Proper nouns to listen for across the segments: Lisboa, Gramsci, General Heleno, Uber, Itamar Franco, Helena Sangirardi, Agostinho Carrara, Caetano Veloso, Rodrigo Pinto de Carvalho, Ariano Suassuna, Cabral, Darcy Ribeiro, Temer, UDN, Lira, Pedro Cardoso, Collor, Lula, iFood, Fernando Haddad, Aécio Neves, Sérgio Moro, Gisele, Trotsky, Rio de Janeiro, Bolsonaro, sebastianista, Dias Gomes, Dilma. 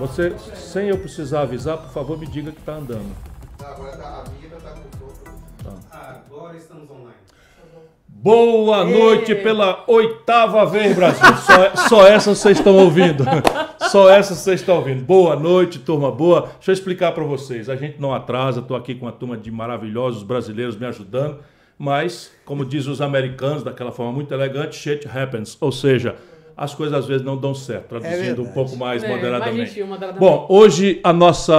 Você, sem eu precisar avisar, por favor, me diga que está andando. Agora a minha está com todo. Agora estamos online. Boa noite pela 8ª vez, Brasil. Só essa vocês estão ouvindo. Só essa vocês estão ouvindo. Boa noite, turma boa. Deixa eu explicar para vocês. A gente não atrasa. Estou aqui com uma turma de maravilhosos brasileiros me ajudando. Mas, como dizem os americanos, daquela forma muito elegante, shit happens. Ou seja, as coisas às vezes não dão certo. Traduzindo um pouco mais moderadamente. Mais gentil, moderadamente. Bom, hoje a nossa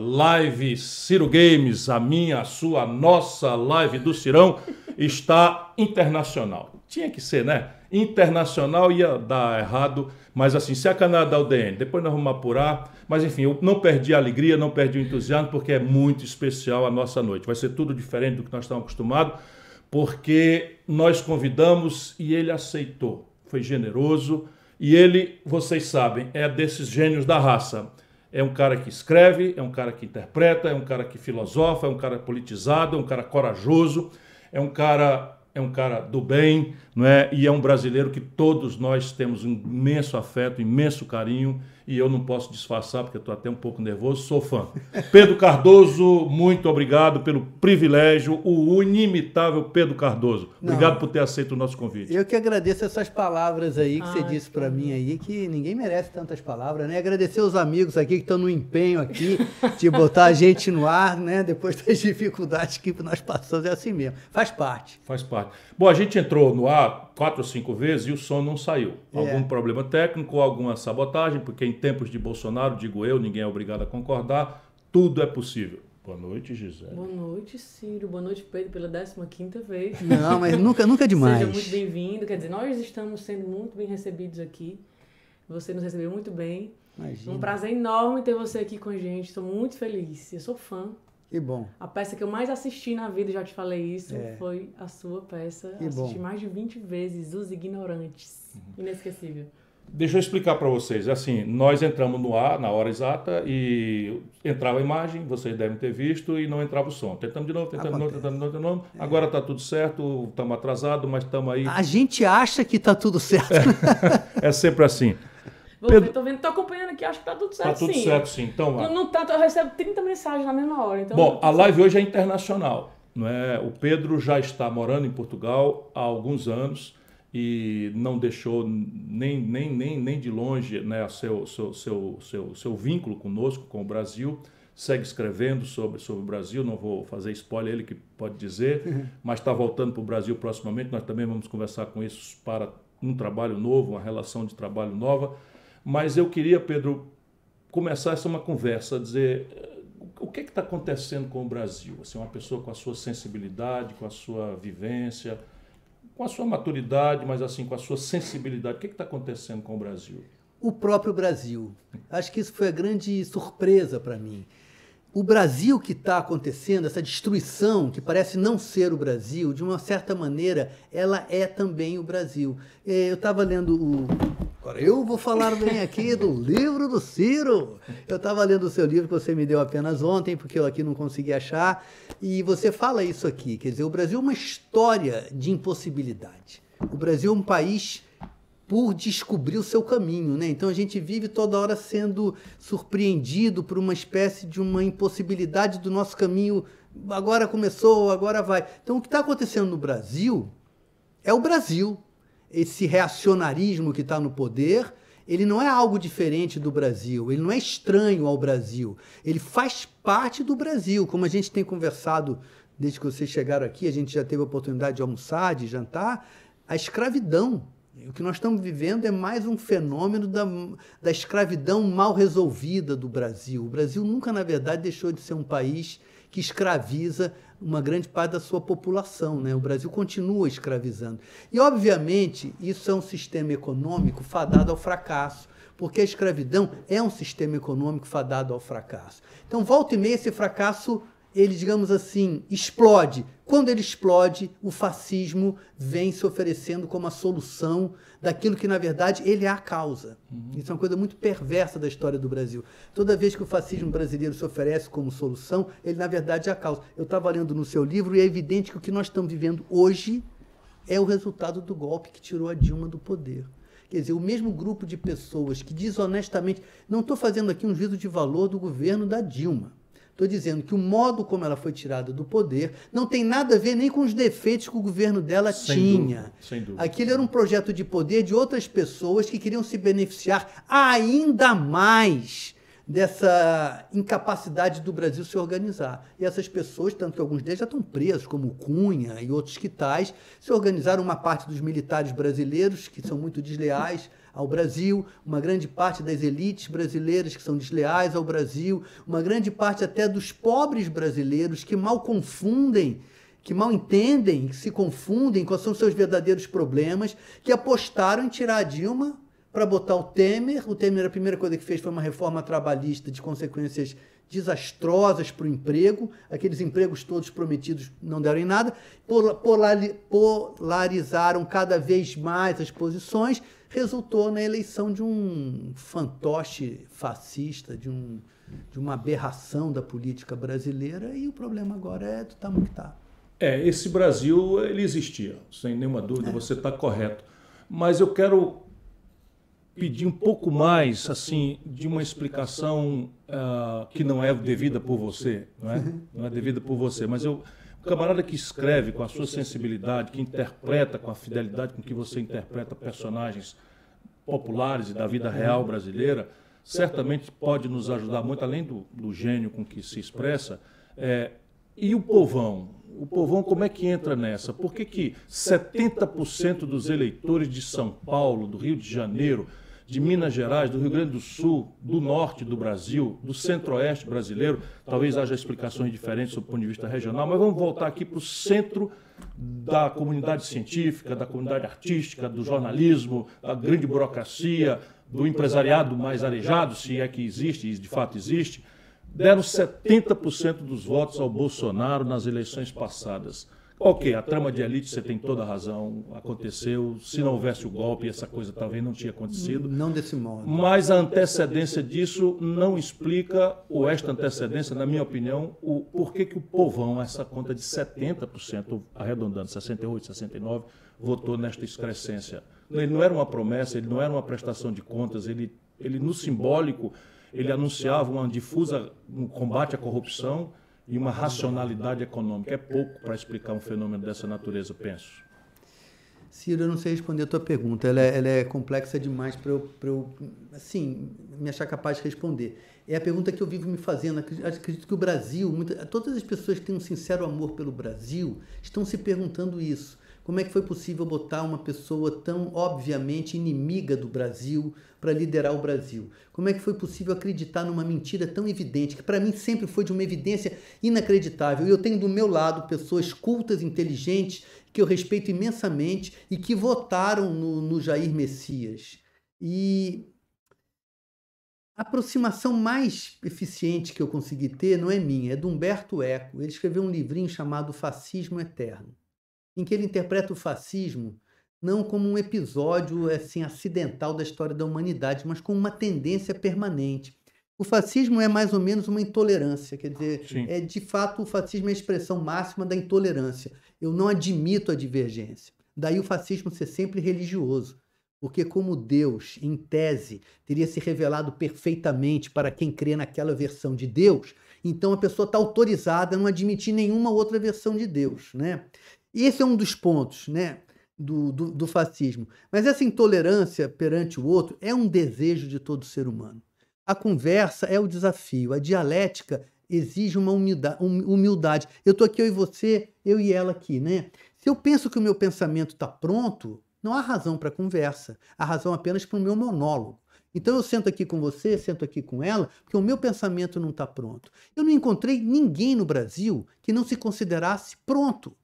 live Ciro Games, a minha, a sua, a nossa live do Cirão, está internacional. Tinha que ser, né? Internacional ia dar errado, mas assim, se a canal da UDN, depois nós vamos apurar. Mas enfim, eu não perdi a alegria, não perdi o entusiasmo, porque é muito especial a nossa noite. Vai ser tudo diferente do que nós estamos acostumados, porque nós convidamos e ele aceitou. Foi generoso e ele, vocês sabem, é desses gênios da raça. É um cara que escreve, é um cara que interpreta, é um cara que filosofa, é um cara politizado, é um cara corajoso. É um cara do bem, não é? E é um brasileiro que todos nós temos um imenso afeto, imenso carinho, e eu não posso disfarçar, porque eu estou até um pouco nervoso, sou fã. Pedro Cardoso, muito obrigado pelo privilégio, o inimitável Pedro Cardoso. Obrigado por ter aceito o nosso convite. Eu que agradeço essas palavras aí que você disse para mim aí, que ninguém merece tantas palavras, né? Agradecer os amigos aqui que estão no empenho aqui de botar a gente no ar, né? Depois das dificuldades que nós passamos, é assim mesmo. Faz parte. Faz parte. Bom, a gente entrou no ar 4 ou 5 vezes e o som não saiu. Algum problema técnico, alguma sabotagem, porque em tempos de Bolsonaro, digo eu, ninguém é obrigado a concordar, tudo é possível. Boa noite, Gisele. Boa noite, Ciro. Boa noite, Pedro, pela 15ª vez. Não, mas nunca é demais. Seja muito bem-vindo. Quer dizer, nós estamos sendo muito bem recebidos aqui. Você nos recebeu muito bem. Imagina. Um prazer enorme ter você aqui com a gente. Estou muito feliz. Eu sou fã. Que bom. A peça que eu mais assisti na vida, já te falei isso, foi a sua peça. Que assisti mais de 20 vezes, Os Ignorantes. Inesquecível. Deixa eu explicar para vocês. Assim, nós entramos no ar na hora exata e entrava a imagem, vocês devem ter visto, e não entrava o som. Tentamos de novo, tentamos de novo. Agora está tudo certo, estamos atrasados, mas estamos aí. A gente acha que está tudo certo. É sempre assim. Pedro... Tô acompanhando aqui, acho que tá tudo certo. Tá tudo certo, sim. Então, não tá, eu recebo 30 mensagens na mesma hora. Então bom, a live hoje é internacional, não é? O Pedro já está morando em Portugal há alguns anos e não deixou nem de longe, né, seu vínculo conosco, com o Brasil. Segue escrevendo sobre o Brasil, não vou fazer spoiler, ele que pode dizer, mas está voltando para o Brasil proximamente. Nós também vamos conversar com isso para um trabalho novo, uma relação de trabalho nova. Mas eu queria, Pedro, começar uma conversa, dizer o que está acontecendo com o Brasil? Assim, uma pessoa com a sua sensibilidade, com a sua vivência, com a sua maturidade, mas assim, com a sua sensibilidade. O que está acontecendo com o Brasil? O próprio Brasil. Acho que isso foi a grande surpresa para mim. O Brasil que está acontecendo, essa destruição que parece não ser o Brasil, de uma certa maneira, ela é também o Brasil. Eu estava lendo o... Agora, eu vou falar bem aqui do livro do Ciro. Eu estava lendo o seu livro que você me deu apenas ontem, porque eu aqui não consegui achar. E você fala isso aqui, quer dizer, o Brasil é uma história de impossibilidade. O Brasil é um país por descobrir o seu caminho, né? Então a gente vive toda hora sendo surpreendido por uma espécie de uma impossibilidade do nosso caminho. Agora começou, agora vai. Então o que está acontecendo no Brasil é o Brasil. Esse reacionarismo que está no poder, ele não é algo diferente do Brasil, ele não é estranho ao Brasil, ele faz parte do Brasil, como a gente tem conversado desde que vocês chegaram aqui, a gente já teve a oportunidade de almoçar, de jantar, a escravidão. O que nós estamos vivendo é mais um fenômeno da escravidão mal resolvida do Brasil. O Brasil nunca, na verdade, deixou de ser um país que escraviza uma grande parte da sua população, né? O Brasil continua escravizando. E, obviamente, isso é um sistema econômico fadado ao fracasso, porque a escravidão é um sistema econômico fadado ao fracasso. Então, volta e meia, esse fracasso, ele, digamos assim, explode. Quando ele explode, o fascismo vem se oferecendo como a solução daquilo que, na verdade, ele é a causa. Isso é uma coisa muito perversa da história do Brasil. Toda vez que o fascismo brasileiro se oferece como solução, ele, na verdade, é a causa. Eu estava lendo no seu livro e é evidente que o que nós estamos vivendo hoje é o resultado do golpe que tirou a Dilma do poder. Quer dizer, o mesmo grupo de pessoas que desonestamente... Não estou fazendo aqui um juízo de valor do governo da Dilma. Estou dizendo que o modo como ela foi tirada do poder não tem nada a ver nem com os defeitos que o governo dela tinha. Sem dúvida. Aquilo era um projeto de poder de outras pessoas que queriam se beneficiar ainda mais dessa incapacidade do Brasil se organizar. E essas pessoas, tanto que alguns deles já estão presos, como Cunha e outros que tais, se organizaram. Uma parte dos militares brasileiros, que são muito desleais ao Brasil, uma grande parte das elites brasileiras, que são desleais ao Brasil, uma grande parte até dos pobres brasileiros, que mal confundem, que mal entendem, que se confundem quais são seus verdadeiros problemas, que apostaram em tirar a Dilma para botar o Temer. O Temer, a primeira coisa que fez foi uma reforma trabalhista de consequências desastrosas para o emprego. Aqueles empregos todos prometidos não deram em nada. Polarizaram cada vez mais as posições. Resultou na eleição de um fantoche fascista, de uma aberração da política brasileira. E o problema agora é do tamanho que está. É, esse Brasil, ele existia, sem nenhuma dúvida, você está correto. Mas eu quero pedir um pouco mais, assim, de uma explicação que não é devida por você, não é devida por você, mas o camarada que escreve com a sua sensibilidade, que interpreta com a fidelidade com que você interpreta personagens populares e da vida real brasileira, certamente pode nos ajudar muito, além do gênio com que se expressa. E o povão? O povão, como é que entra nessa? Por que 70% dos eleitores de São Paulo, do Rio de Janeiro, de Minas Gerais, do Rio Grande do Sul, do norte do Brasil, do centro-oeste brasileiro, talvez haja explicações diferentes do ponto de vista regional, mas vamos voltar aqui para o centro da comunidade científica, da comunidade artística, do jornalismo, da grande burocracia, do empresariado mais arejado, se é que existe, e de fato existe, deram 70% dos votos ao Bolsonaro nas eleições passadas. Ok, a trama de elite, você tem toda a razão, aconteceu. Se não houvesse o golpe, essa coisa talvez não tinha acontecido. Não desse modo. Mas a antecedência disso não explica, ou esta antecedência, na minha opinião, o porquê que o povão, essa conta de 70%, arredondando, 68, 69, votou nesta excrescência. Ele não era uma promessa, ele não era uma prestação de contas, ele no simbólico, ele anunciava uma difusa, um combate à corrupção e uma racionalidade econômica. É pouco para explicar um fenômeno dessa natureza, penso. Ciro, eu não sei responder a tua pergunta. Ela é complexa demais para eu assim, me achar capaz de responder. É a pergunta que eu vivo me fazendo. Acredito que o Brasil, todas as pessoas que têm um sincero amor pelo Brasil estão se perguntando isso. Como é que foi possível botar uma pessoa tão obviamente inimiga do Brasil para liderar o Brasil? Como é que foi possível acreditar numa mentira tão evidente, que para mim sempre foi de uma evidência inacreditável? E eu tenho do meu lado pessoas cultas, inteligentes, que eu respeito imensamente e que votaram no Jair Messias. E a aproximação mais eficiente que eu consegui ter não é minha, é do Humberto Eco. Ele escreveu um livrinho chamado Fascismo Eterno, em que ele interpreta o fascismo não como um episódio assim, acidental da história da humanidade, mas como uma tendência permanente. O fascismo é mais ou menos uma intolerância, quer dizer, de fato o fascismo é a expressão máxima da intolerância. Eu não admito a divergência. Daí o fascismo ser sempre religioso, porque como Deus, em tese, teria se revelado perfeitamente para quem crê naquela versão de Deus, então a pessoa está autorizada a não admitir nenhuma outra versão de Deus, né? Esse é um dos pontos, né, do fascismo. Mas essa intolerância perante o outro é um desejo de todo ser humano. A conversa é o desafio, a dialética exige uma humildade. Eu estou aqui, eu e você, eu e ela aqui, né? Se eu penso que o meu pensamento está pronto, não há razão para a conversa, há razão apenas para o meu monólogo. Então eu sento aqui com você, sento aqui com ela, porque o meu pensamento não está pronto. Eu não encontrei ninguém no Brasil que não se considerasse pronto.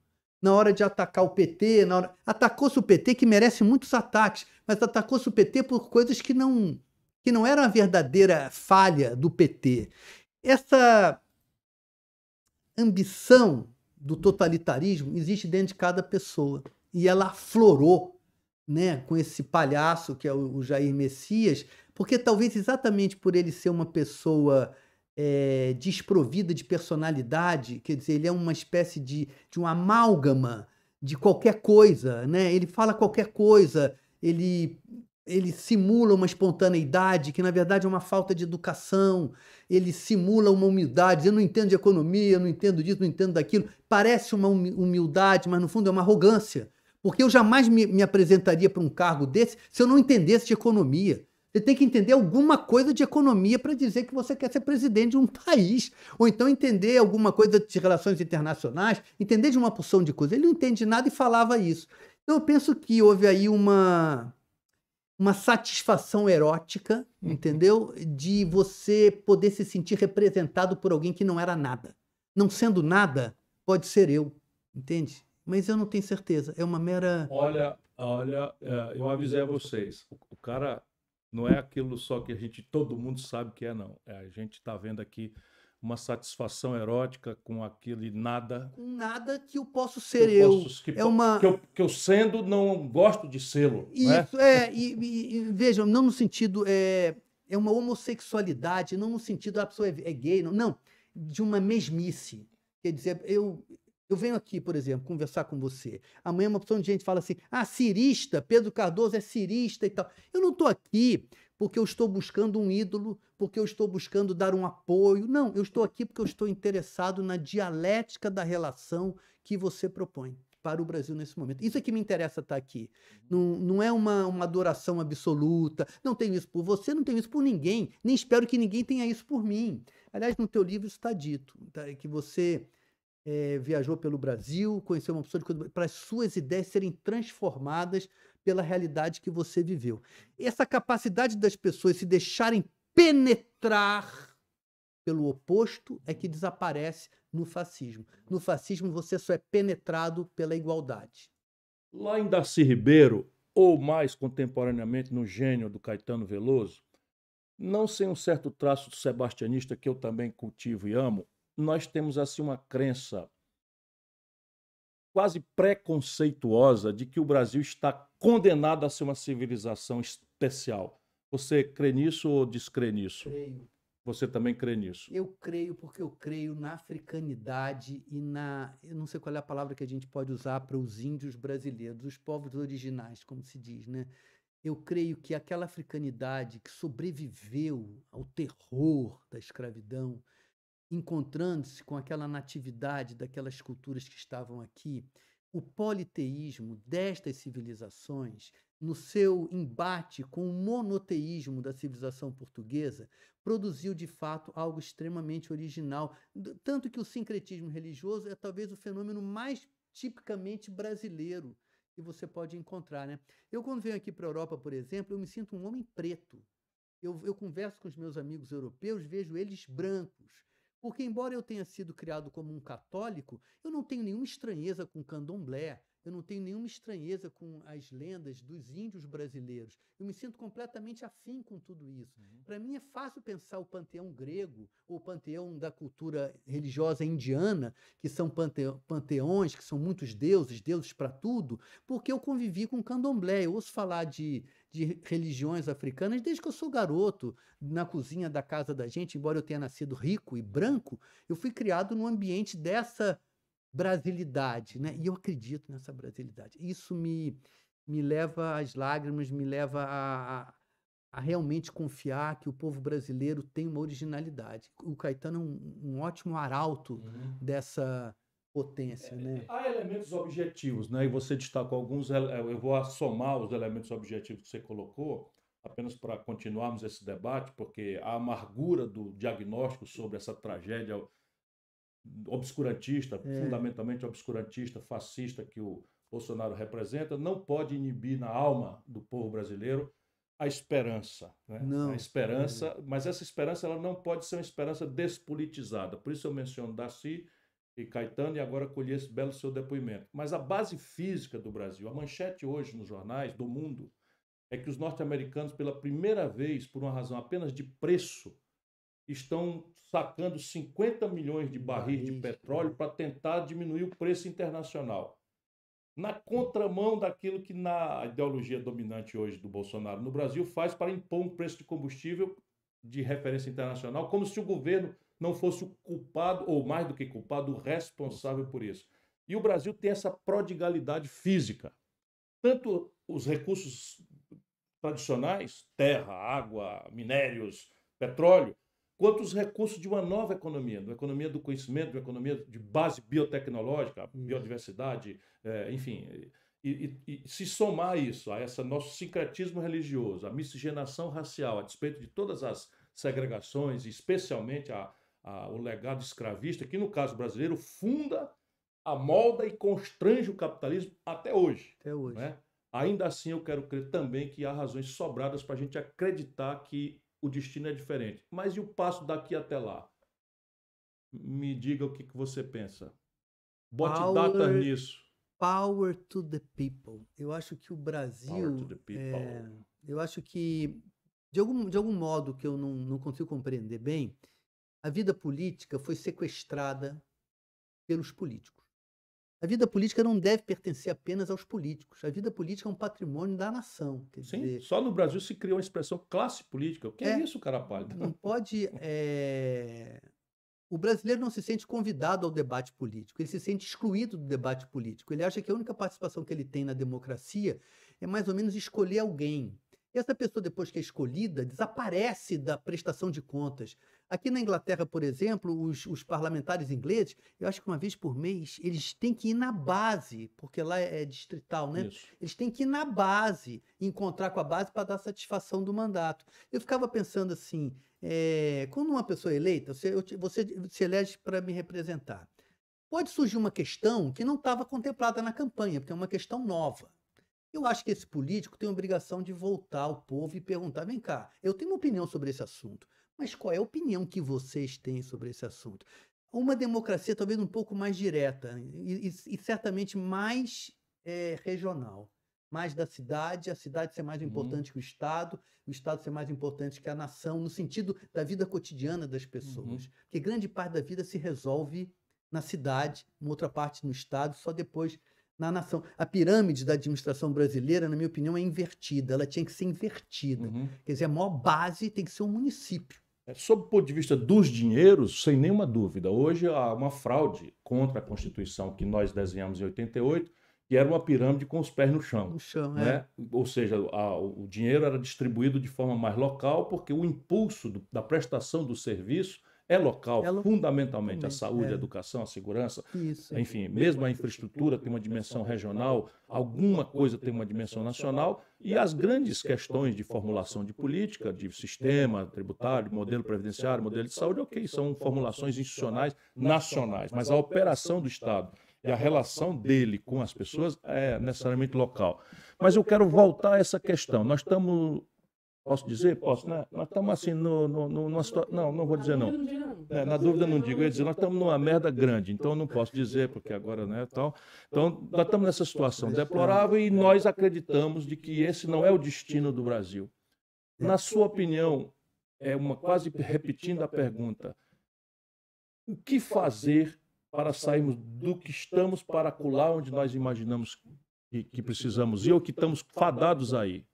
Na hora de atacar o PT, atacou-se o PT, que merece muitos ataques, mas atacou-se o PT por coisas que não eram a verdadeira falha do PT. Essa ambição do totalitarismo existe dentro de cada pessoa, e ela aflorou, né, com esse palhaço que é o Jair Messias, porque talvez exatamente por ele ser uma pessoa... desprovida de personalidade, quer dizer, ele é uma espécie de uma amálgama de qualquer coisa, né? Ele fala qualquer coisa, ele Ele simula uma espontaneidade, que na verdade é uma falta de educação. Ele simula uma humildade. Eu não entendo de economia, eu não entendo disso, não entendo daquilo. Parece uma humildade, mas no fundo é uma arrogância. Porque eu jamais me apresentaria para um cargo desse se eu não entendesse de economia. Você tem que entender alguma coisa de economia para dizer que você quer ser presidente de um país. Ou então entender alguma coisa de relações internacionais, entender de uma porção de coisa. Ele não entende nada e falava isso. Então eu penso que houve aí uma satisfação erótica, entendeu? De você poder se sentir representado por alguém que não era nada. Não sendo nada, pode ser eu, entende? Mas eu não tenho certeza, é uma mera... Olha, eu avisei a vocês, o cara não é aquilo só que todo mundo sabe que é, não. A gente está vendo aqui uma satisfação erótica com aquele nada. Nada que eu posso ser que eu. Que eu sendo, não gosto de sê-lo. Isso, né? Vejam, não no sentido... É uma homossexualidade, não no sentido a pessoa é gay, não, de uma mesmice. Quer dizer, eu venho aqui, por exemplo, conversar com você. Amanhã uma opção de gente fala assim, ah, cirista, Pedro Cardoso é cirista e tal. Eu não estou aqui... porque eu estou buscando um ídolo, porque eu estou buscando dar um apoio. Não, eu estou aqui porque eu estou interessado na dialética da relação que você propõe para o Brasil nesse momento. Isso é que me interessa estar aqui. Não é uma adoração absoluta. Não tenho isso por você, não tenho isso por ninguém. Nem espero que ninguém tenha isso por mim. Aliás, no teu livro isso está dito, que você viajou pelo Brasil, conheceu uma pessoa de coisa, para as suas ideias serem transformadas pela realidade que você viveu. Essa capacidade das pessoas se deixarem penetrar pelo oposto é que desaparece no fascismo. No fascismo, você só é penetrado pela igualdade. Lá em Darcy Ribeiro, ou mais contemporaneamente no gênio do Caetano Veloso, não sem um certo traço do sebastianista que eu também cultivo e amo, nós temos assim uma crença quase preconceituosa de que o Brasil está condenado a ser uma civilização especial. Você crê nisso ou descrê nisso? Creio. Você também crê nisso? Eu creio porque eu creio na africanidade e na... Eu não sei qual é a palavra que a gente pode usar para os índios brasileiros, os povos originais, como se diz, né? Eu creio que aquela africanidade que sobreviveu ao terror da escravidão, encontrando-se com aquela natividade daquelas culturas que estavam aqui, o politeísmo destas civilizações, no seu embate com o monoteísmo da civilização portuguesa, produziu, de fato, algo extremamente original. Tanto que o sincretismo religioso é talvez o fenômeno mais tipicamente brasileiro que você pode encontrar, né? Eu, quando venho aqui para a Europa, por exemplo, eu me sinto um homem preto. Eu converso com os meus amigos europeus, vejo eles brancos. Porque, embora eu tenha sido criado como um católico, eu não tenho nenhuma estranheza com o candomblé, eu não tenho nenhuma estranheza com as lendas dos índios brasileiros. Eu me sinto completamente afim com tudo isso. Uhum. Para mim é fácil pensar o panteão grego ou o panteão da cultura religiosa indiana, que são panteões, que são muitos deuses, deuses para tudo, porque eu convivi com o candomblé. Eu ouço falar de religiões africanas desde que eu sou garoto, na cozinha da casa da gente, embora eu tenha nascido rico e branco, eu fui criado num ambiente dessa brasilidade, né? E eu acredito nessa brasilidade. Isso me leva às lágrimas, me leva a realmente confiar que o povo brasileiro tem uma originalidade. O Caetano é um ótimo arauto dessa potência, né? Há elementos objetivos, né? E você destacou alguns, eu vou somar os elementos objetivos que você colocou, apenas para continuarmos esse debate, porque a amargura do diagnóstico sobre essa tragédia obscurantista, fundamentalmente obscurantista, fascista que o Bolsonaro representa, não pode inibir na alma do povo brasileiro a esperança, né? A esperança, mas essa esperança ela não pode ser uma esperança despolitizada. Por isso eu menciono Darcy e Caetano, e agora colhi esse belo seu depoimento. Mas a base física do Brasil, a manchete hoje nos jornais do mundo, é que os norte-americanos, pela primeira vez, por uma razão apenas de preço, estão sacando 50 milhões de barris de petróleo para tentar diminuir o preço internacional. Na contramão daquilo que na ideologia dominante hoje do Bolsonaro no Brasil faz para impor um preço de combustível de referência internacional, como se o governo não fosse o culpado, ou mais do que culpado, o responsável por isso. E o Brasil tem essa prodigalidade física. Tanto os recursos tradicionais, terra, água, minérios, petróleo, quanto os recursos de uma nova economia, de uma economia do conhecimento, de uma economia de base biotecnológica, biodiversidade, enfim. E se somar isso a esse nosso sincretismo religioso, a miscigenação racial, a despeito de todas as segregações, especialmente o legado escravista, que no caso brasileiro funda, amolda e constrange o capitalismo até hoje. Até hoje. Né? Ainda assim, eu quero crer também que há razões sobradas para a gente acreditar que o destino é diferente. Mas e o passo daqui até lá? Me diga o que você pensa. Bote data nisso. Power to the people. Eu acho que o Brasil... eu acho que, de algum modo que eu não consigo compreender bem, a vida política foi sequestrada pelos políticos. A vida política não deve pertencer apenas aos políticos. A vida política é um patrimônio da nação. Quer dizer, só no Brasil se criou a expressão classe política. O que é isso, Carapalho? Não pode... O brasileiro não se sente convidado ao debate político, ele se sente excluído do debate político. Ele acha que a única participação que ele tem na democracia é mais ou menos escolher alguém. E essa pessoa, depois que é escolhida, desaparece da prestação de contas. Aqui na Inglaterra, por exemplo, os parlamentares ingleses, eu acho que uma vez por mês, eles têm que ir na base, porque lá é distrital, né? Isso. Eles têm que ir na base, encontrar com a base para dar satisfação do mandato. Eu ficava pensando assim, quando uma pessoa é eleita, você se elege para me representar. Pode surgir uma questão que não estava contemplada na campanha, porque é uma questão nova. Eu acho que esse político tem a obrigação de voltar ao povo e perguntar, vem cá, eu tenho uma opinião sobre esse assunto, mas qual é a opinião que vocês têm sobre esse assunto? Uma democracia talvez um pouco mais direta e certamente mais regional, mais da cidade, a cidade ser mais importante que o Estado ser mais importante que a nação, no sentido da vida cotidiana das pessoas, porque grande parte da vida se resolve na cidade, uma outra parte no Estado, só depois... na nação. A pirâmide da administração brasileira, na minha opinião, é invertida. Ela tinha que ser invertida. Quer dizer, a maior base tem que ser um município. Sob o ponto de vista dos dinheiros, sem nenhuma dúvida, hoje há uma fraude contra a Constituição que nós desenhamos em 88, que era uma pirâmide com os pés no chão. No chão, né? Ou seja, o dinheiro era distribuído de forma mais local, porque o impulso da prestação do serviço é local, fundamentalmente, a saúde, a educação, a segurança, enfim, mesmo a infraestrutura tem uma dimensão regional, alguma coisa tem uma dimensão nacional, e as grandes questões de formulação de política, de sistema tributário, modelo previdenciário, modelo de saúde, ok, são formulações institucionais nacionais, mas a operação do Estado e a relação dele com as pessoas é necessariamente local. Mas eu quero voltar a essa questão, nós estamos... Posso dizer? Posso, né? Nós estamos assim, numa situação... Não, não vou dizer não. Na dúvida não digo. Eu ia dizer, nós estamos numa merda grande, então eu não posso dizer, porque agora não é tal. Então, nós estamos nessa situação deplorável e nós acreditamos de que esse não é o destino do Brasil. Na sua opinião, quase repetindo a pergunta, o que fazer para sairmos do que estamos para acolá onde nós imaginamos que precisamos ir ou que estamos fadados aí?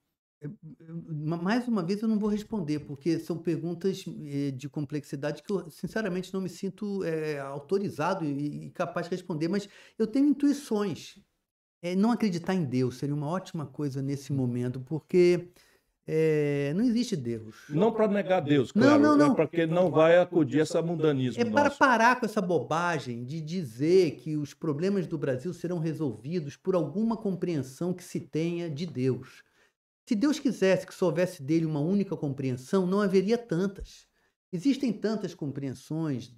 Mais uma vez eu não vou responder, porque são perguntas de complexidade que eu, sinceramente, não me sinto autorizado e capaz de responder, mas eu tenho intuições. Não acreditar em Deus seria uma ótima coisa nesse momento, porque não existe Deus. Não para negar Deus, claro, não. Porque não vai acudir essa mundanismo. Para parar com essa bobagem de dizer que os problemas do Brasil serão resolvidos por alguma compreensão que se tenha de Deus. Se Deus quisesse que só houvesse dele uma única compreensão, não haveria tantas. Existem tantas compreensões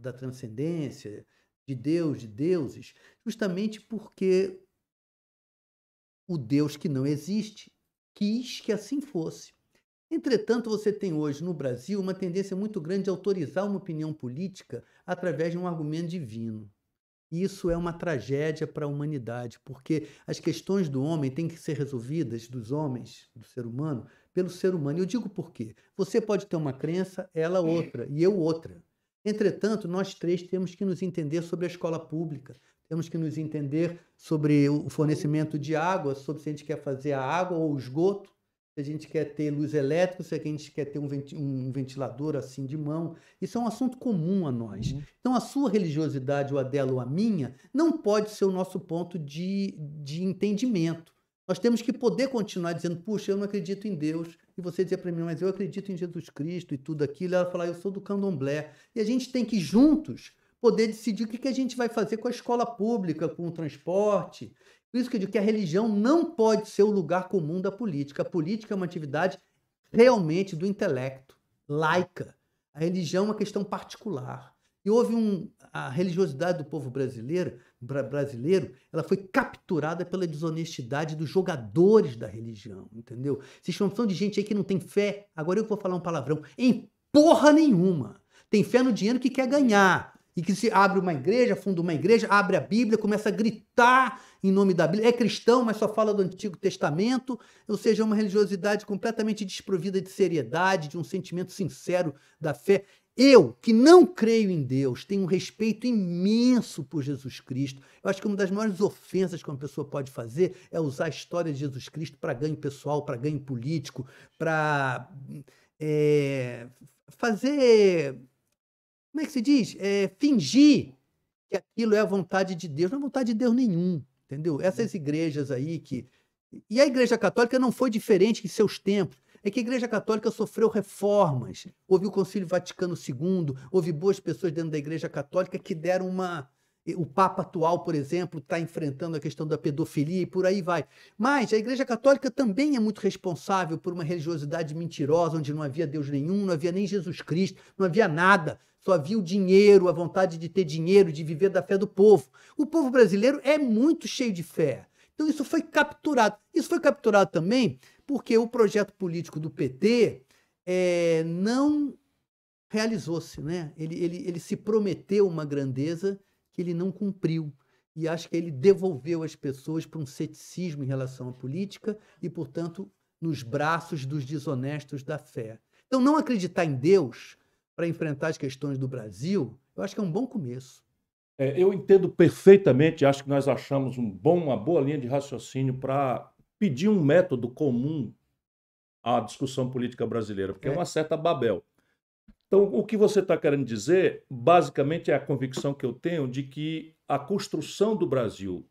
da transcendência, de Deus, de deuses, justamente porque o Deus que não existe quis que assim fosse. Entretanto, você tem hoje no Brasil uma tendência muito grande de autorizar uma opinião política através de um argumento divino. Isso é uma tragédia para a humanidade, porque as questões do homem têm que ser resolvidas, dos homens, do ser humano, pelo ser humano. Eu digo por quê? Você pode ter uma crença, ela outra, e eu outra. Entretanto, nós três temos que nos entender sobre a escola pública, temos que nos entender sobre o fornecimento de água, sobre se a gente quer fazer a água ou o esgoto, se a gente quer ter luz elétrica, se a gente quer ter um ventilador assim de mão. Isso é um assunto comum a nós. Então, a sua religiosidade, ou a dela ou a minha, não pode ser o nosso ponto de entendimento. Nós temos que poder continuar dizendo, puxa, eu não acredito em Deus. E você dizer para mim, mas eu acredito em Jesus Cristo e tudo aquilo. E ela falar, eu sou do candomblé. E a gente tem que, juntos, poder decidir o que a gente vai fazer com a escola pública, com o transporte. Por isso que eu digo que a religião não pode ser o lugar comum da política. A política é uma atividade realmente do intelecto, laica. A religião é uma questão particular. E houve a religiosidade do povo brasileiro, ela foi capturada pela desonestidade dos jogadores da religião, entendeu? Vocês são de gente aí que não tem fé, agora eu vou falar um palavrão, em porra nenhuma. Tem fé no dinheiro que quer ganhar. E que se abre uma igreja, funda uma igreja, abre a Bíblia, começa a gritar em nome da Bíblia. É cristão, mas só fala do Antigo Testamento. Ou seja, é uma religiosidade completamente desprovida de seriedade, de um sentimento sincero da fé. Eu, que não creio em Deus, tenho um respeito imenso por Jesus Cristo. Eu acho que uma das maiores ofensas que uma pessoa pode fazer é usar a história de Jesus Cristo para ganho pessoal, para ganho político, para fazer... Como é que se diz? Fingir que aquilo é a vontade de Deus. Não é vontade de Deus nenhum, entendeu? Essas igrejas aí que... E a Igreja Católica não foi diferente em seus tempos. É que a Igreja Católica sofreu reformas. Houve o Concílio Vaticano II, houve boas pessoas dentro da Igreja Católica que deram uma... O Papa atual, por exemplo, está enfrentando a questão da pedofilia e por aí vai. Mas a Igreja Católica também é muito responsável por uma religiosidade mentirosa, onde não havia Deus nenhum, não havia nem Jesus Cristo, não havia nada. Só havia o dinheiro, a vontade de ter dinheiro, de viver da fé do povo. O povo brasileiro é muito cheio de fé. Então isso foi capturado. Isso foi capturado também porque o projeto político do PT não realizou-se, né? Ele se prometeu uma grandeza que ele não cumpriu. E acho que ele devolveu as pessoas para um ceticismo em relação à política e, portanto, nos braços dos desonestos da fé. Então, não acreditar em Deus para enfrentar as questões do Brasil, eu acho que é um bom começo. Eu entendo perfeitamente, acho que nós achamos uma boa linha de raciocínio para pedir um método comum à discussão política brasileira, porque é uma certa Babel. Então, o que você está querendo dizer, basicamente, é a convicção que eu tenho de que a construção do Brasil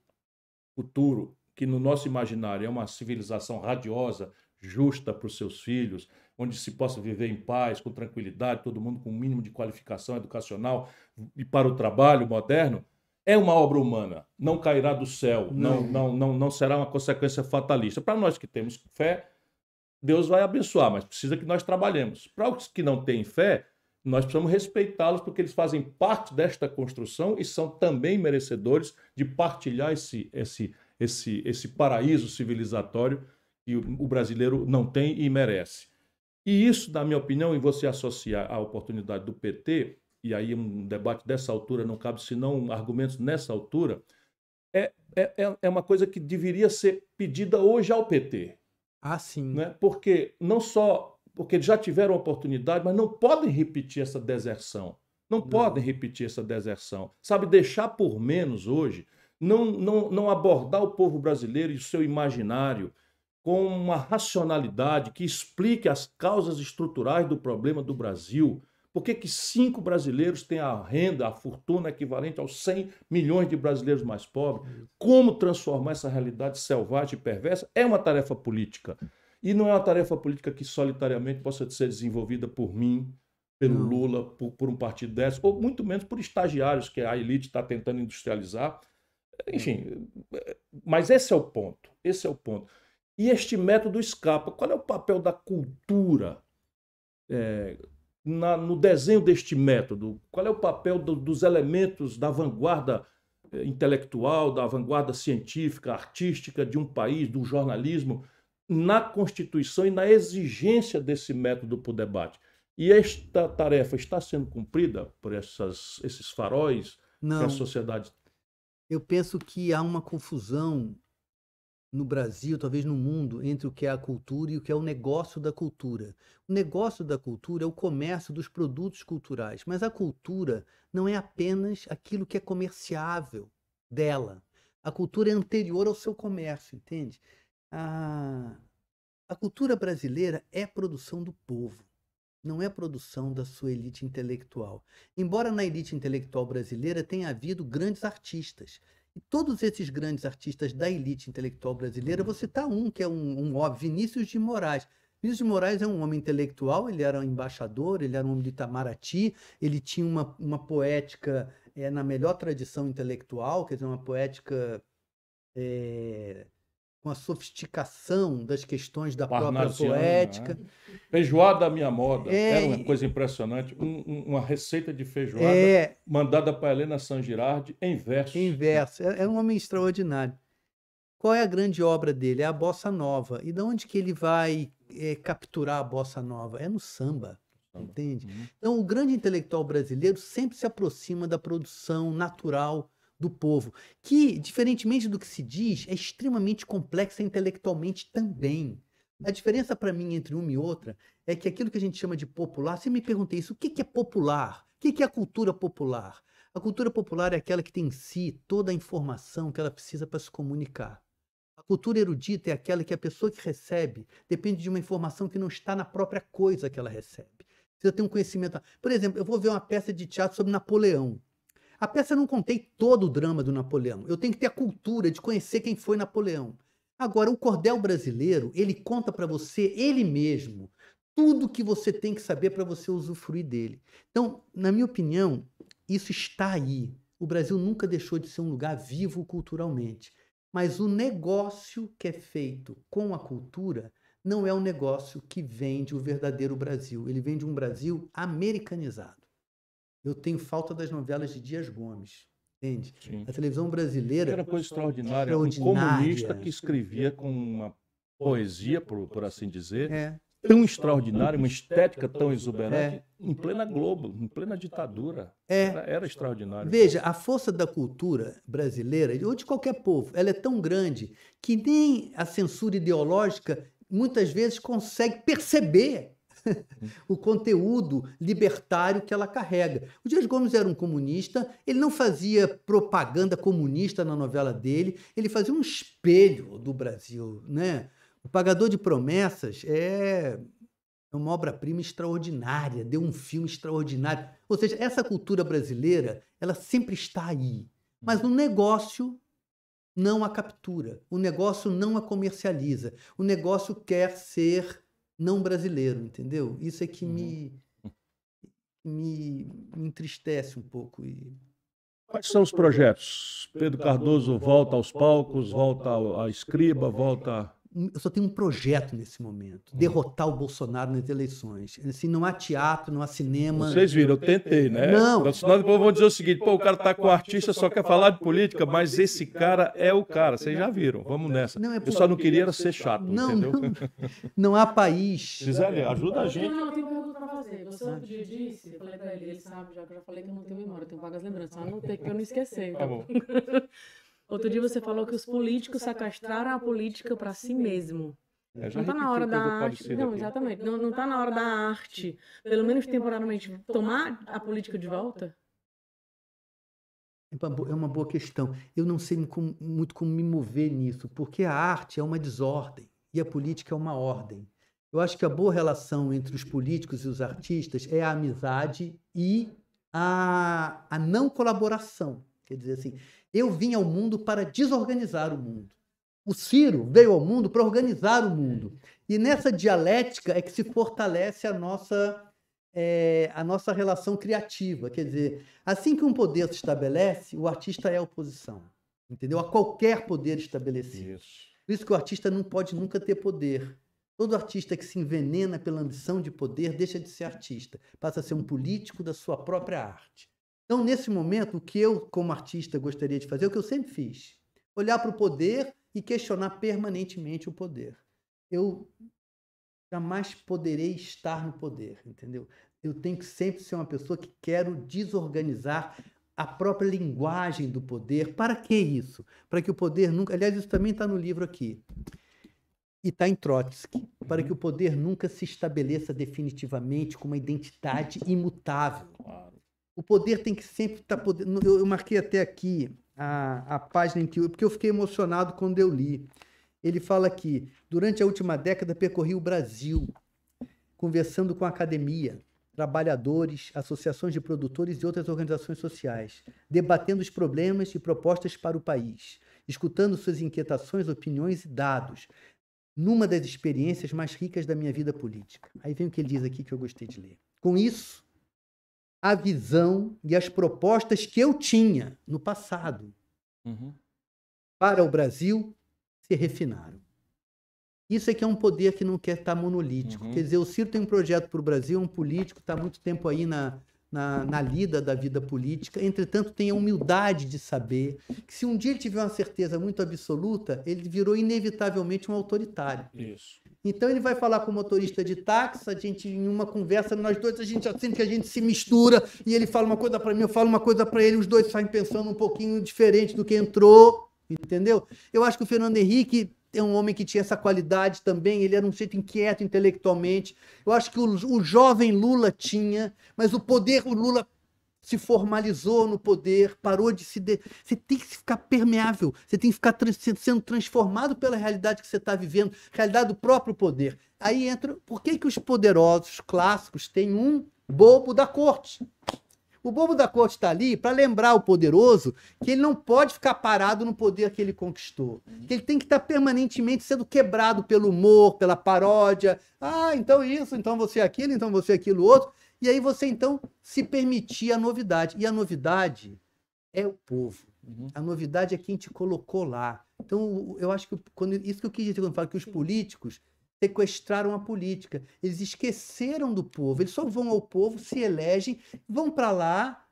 futuro, que no nosso imaginário é uma civilização radiosa, justa para os seus filhos, onde se possa viver em paz, com tranquilidade, todo mundo com o mínimo de qualificação educacional e para o trabalho moderno, é uma obra humana, não cairá do céu, não será uma consequência fatalista. Para nós que temos fé, Deus vai abençoar, mas precisa que nós trabalhemos. Para os que não têm fé, nós precisamos respeitá-los, porque eles fazem parte desta construção e são também merecedores de partilhar esse paraíso civilizatório que o brasileiro não tem e merece. E isso, na minha opinião, em você associar a oportunidade do PT, e aí um debate dessa altura não cabe senão argumentos nessa altura, é uma coisa que deveria ser pedida hoje ao PT. Ah, sim. Né? Porque não só porque já tiveram oportunidade, mas não podem repetir essa deserção. Não podem repetir essa deserção. Sabe, deixar por menos hoje, não abordar o povo brasileiro e o seu imaginário com uma racionalidade que explique as causas estruturais do problema do Brasil. Por que 5 brasileiros têm a renda, a fortuna equivalente aos 100 milhões de brasileiros mais pobres? Como transformar essa realidade selvagem e perversa? É uma tarefa política. E não é uma tarefa política que solitariamente possa ser desenvolvida por mim, pelo Lula, por um partido desse, ou muito menos por estagiários que a elite está tentando industrializar. Enfim, mas esse é o ponto. Esse é o ponto. E este método escapa. Qual é o papel da cultura no desenho deste método? Qual é o papel dos elementos da vanguarda intelectual, da vanguarda científica, artística de um país, do jornalismo, na constituição e na exigência desse método para o debate? E esta tarefa está sendo cumprida por esses faróis que a sociedade... Eu penso que há uma confusão no Brasil, talvez no mundo, entre o que é a cultura e o que é o negócio da cultura. O negócio da cultura é o comércio dos produtos culturais, mas a cultura não é apenas aquilo que é comerciável dela. A cultura é anterior ao seu comércio, entende? A cultura brasileira é produção do povo, não é produção da sua elite intelectual. Embora na elite intelectual brasileira tenha havido grandes artistas, E todos esses grandes artistas da elite intelectual brasileira, você tá que é um óbvio, Vinícius de Moraes. Vinícius de Moraes é um homem intelectual, ele era um embaixador, ele era um homem de Itamaraty, ele tinha uma poética na melhor tradição intelectual, quer dizer, uma poética com a sofisticação das questões da própria poética. Né? Feijoada à minha moda, era uma coisa impressionante, uma receita de feijoada mandada para Helena Sangirardi em verso. Em verso, é um homem extraordinário. Qual é a grande obra dele? É a bossa nova. E de onde que ele vai capturar a bossa nova? É no samba, entende? Uhum. Então, o grande intelectual brasileiro sempre se aproxima da produção natural do povo, que, diferentemente do que se diz, é extremamente complexa intelectualmente também. A diferença para mim entre uma e outra é que aquilo que a gente chama de popular, você me pergunta isso, o que é popular? O que é a cultura popular? A cultura popular é aquela que tem em si toda a informação que ela precisa para se comunicar. A cultura erudita é aquela que a pessoa que recebe depende de uma informação que não está na própria coisa que ela recebe. Precisa ter um conhecimento. Por exemplo, eu vou ver uma peça de teatro sobre Napoleão. A peça não contém todo o drama do Napoleão. Eu tenho que ter a cultura de conhecer quem foi Napoleão. Agora, o cordel brasileiro, ele conta para você, ele mesmo, tudo que você tem que saber para você usufruir dele. Então, na minha opinião, isso está aí. O Brasil nunca deixou de ser um lugar vivo culturalmente. Mas o negócio que é feito com a cultura não é um negócio que vende o verdadeiro Brasil. Ele vende um Brasil americanizado. Eu tenho falta das novelas de Dias Gomes, entende? Sim. A televisão brasileira... Era coisa extraordinária. Um comunista que escrevia com uma poesia, por assim dizer, tão extraordinária, uma estética tão exuberante, em plena Globo, em plena ditadura. Era extraordinário. Veja, a força da cultura brasileira, ou de qualquer povo, ela é tão grande que nem a censura ideológica muitas vezes consegue perceber o conteúdo libertário que ela carrega. O Dias Gomes era um comunista, ele não fazia propaganda comunista na novela dele, ele fazia um espelho do Brasil, né? O Pagador de Promessas é uma obra-prima extraordinária, deu um filme extraordinário. Ou seja, essa cultura brasileira, ela sempre está aí, mas o negócio não a captura, o negócio não a comercializa, o negócio quer ser não brasileiro, entendeu? Isso é que me entristece um pouco. Quais são os projetos? Pedro Cardoso volta aos palcos, volta à escriba, volta... Eu só tenho um projeto nesse momento, derrotar o Bolsonaro nas eleições. Assim, não há teatro, não há cinema. Vocês viram, eu tentei, né? Não. Senão depois vão dizer o seguinte, pô, o cara tá com o artista, só quer falar de política, mas esse cara é o cara. Vocês já viram, vamos nessa. Não, eu só não queria era ser chato, entendeu? Não há país. Gisele, ajuda a gente. Não, eu tenho pergunta pra fazer. Você outro dia disse, eu falei pra ele, ele sabe, já que eu já falei que eu não tenho memória, eu tenho vagas lembranças, só anotei que eu não esqueci. Tá bom. Outro dia você falou que os políticos sequestraram a política para si mesmo. Não está na hora da arte. Não, exatamente. Não está na hora da arte, pelo menos temporariamente, tomar a política de volta? É uma boa questão. Eu não sei muito como me mover nisso, porque a arte é uma desordem e a política é uma ordem. Eu acho que a boa relação entre os políticos e os artistas é a amizade e a não colaboração. Quer dizer assim, eu vim ao mundo para desorganizar o mundo. O Ciro veio ao mundo para organizar o mundo. E nessa dialética é que se fortalece a nossa relação criativa. Quer dizer, assim que um poder se estabelece, o artista é a oposição. Entendeu? A qualquer poder estabelecido. Por isso que o artista não pode nunca ter poder. Todo artista que se envenena pela ambição de poder deixa de ser artista. Passa a ser um político da sua própria arte. Então, nesse momento, o que eu, como artista, gostaria de fazer, é o que eu sempre fiz, olhar para o poder e questionar permanentemente o poder. Eu jamais poderei estar no poder, entendeu? Eu tenho que sempre ser uma pessoa que quero desorganizar a própria linguagem do poder. Para que isso? Para que o poder nunca... Aliás, isso também está no livro aqui. E está em Trotsky. Para que o poder nunca se estabeleça definitivamente com uma identidade imutável. O poder tem que sempre estar... Eu marquei até aqui a página em que... Porque eu fiquei emocionado quando eu li. Ele fala aqui, durante a última década percorri o Brasil, conversando com a academia, trabalhadores, associações de produtores e outras organizações sociais, debatendo os problemas e propostas para o país, escutando suas inquietações, opiniões e dados, numa das experiências mais ricas da minha vida política. Aí vem o que ele diz aqui que eu gostei de ler. Com isso, a visão e as propostas que eu tinha no passado para o Brasil se refinaram. Isso é que é um poder que não quer estar monolítico. Quer dizer, o Ciro tem um projeto para o Brasil, um político que está há muito tempo aí na lida da vida política. Entretanto, tem a humildade de saber que se um dia ele tiver uma certeza muito absoluta, ele virou inevitavelmente um autoritário. Isso. Então ele vai falar com o motorista de táxi, a gente, em uma conversa, nós dois, a gente já sente que a gente se mistura e ele fala uma coisa para mim, eu falo uma coisa para ele, os dois saem pensando um pouquinho diferente do que entrou, entendeu? Eu acho que o Fernando Henrique é um homem que tinha essa qualidade também, ele era um sujeito inquieto intelectualmente. Eu acho que o jovem Lula tinha, mas o Lula se formalizou no poder, parou de se... Você tem que ficar permeável, você tem que ficar sendo transformado pela realidade que você está vivendo, realidade do próprio poder. Aí entra, por que que os poderosos clássicos têm um bobo da corte? O bobo da corte está ali para lembrar o poderoso que ele não pode ficar parado no poder que ele conquistou. Que ele tem que estar permanentemente sendo quebrado pelo humor, pela paródia. Ah, então isso, então você aquilo outro. E aí você, então, se permitir a novidade. E a novidade é o povo. A novidade é quem te colocou lá. Então, eu acho que... isso que eu quis dizer quando eu falo que os políticos sequestraram a política. Eles esqueceram do povo. Eles só vão ao povo, se elegem, vão para lá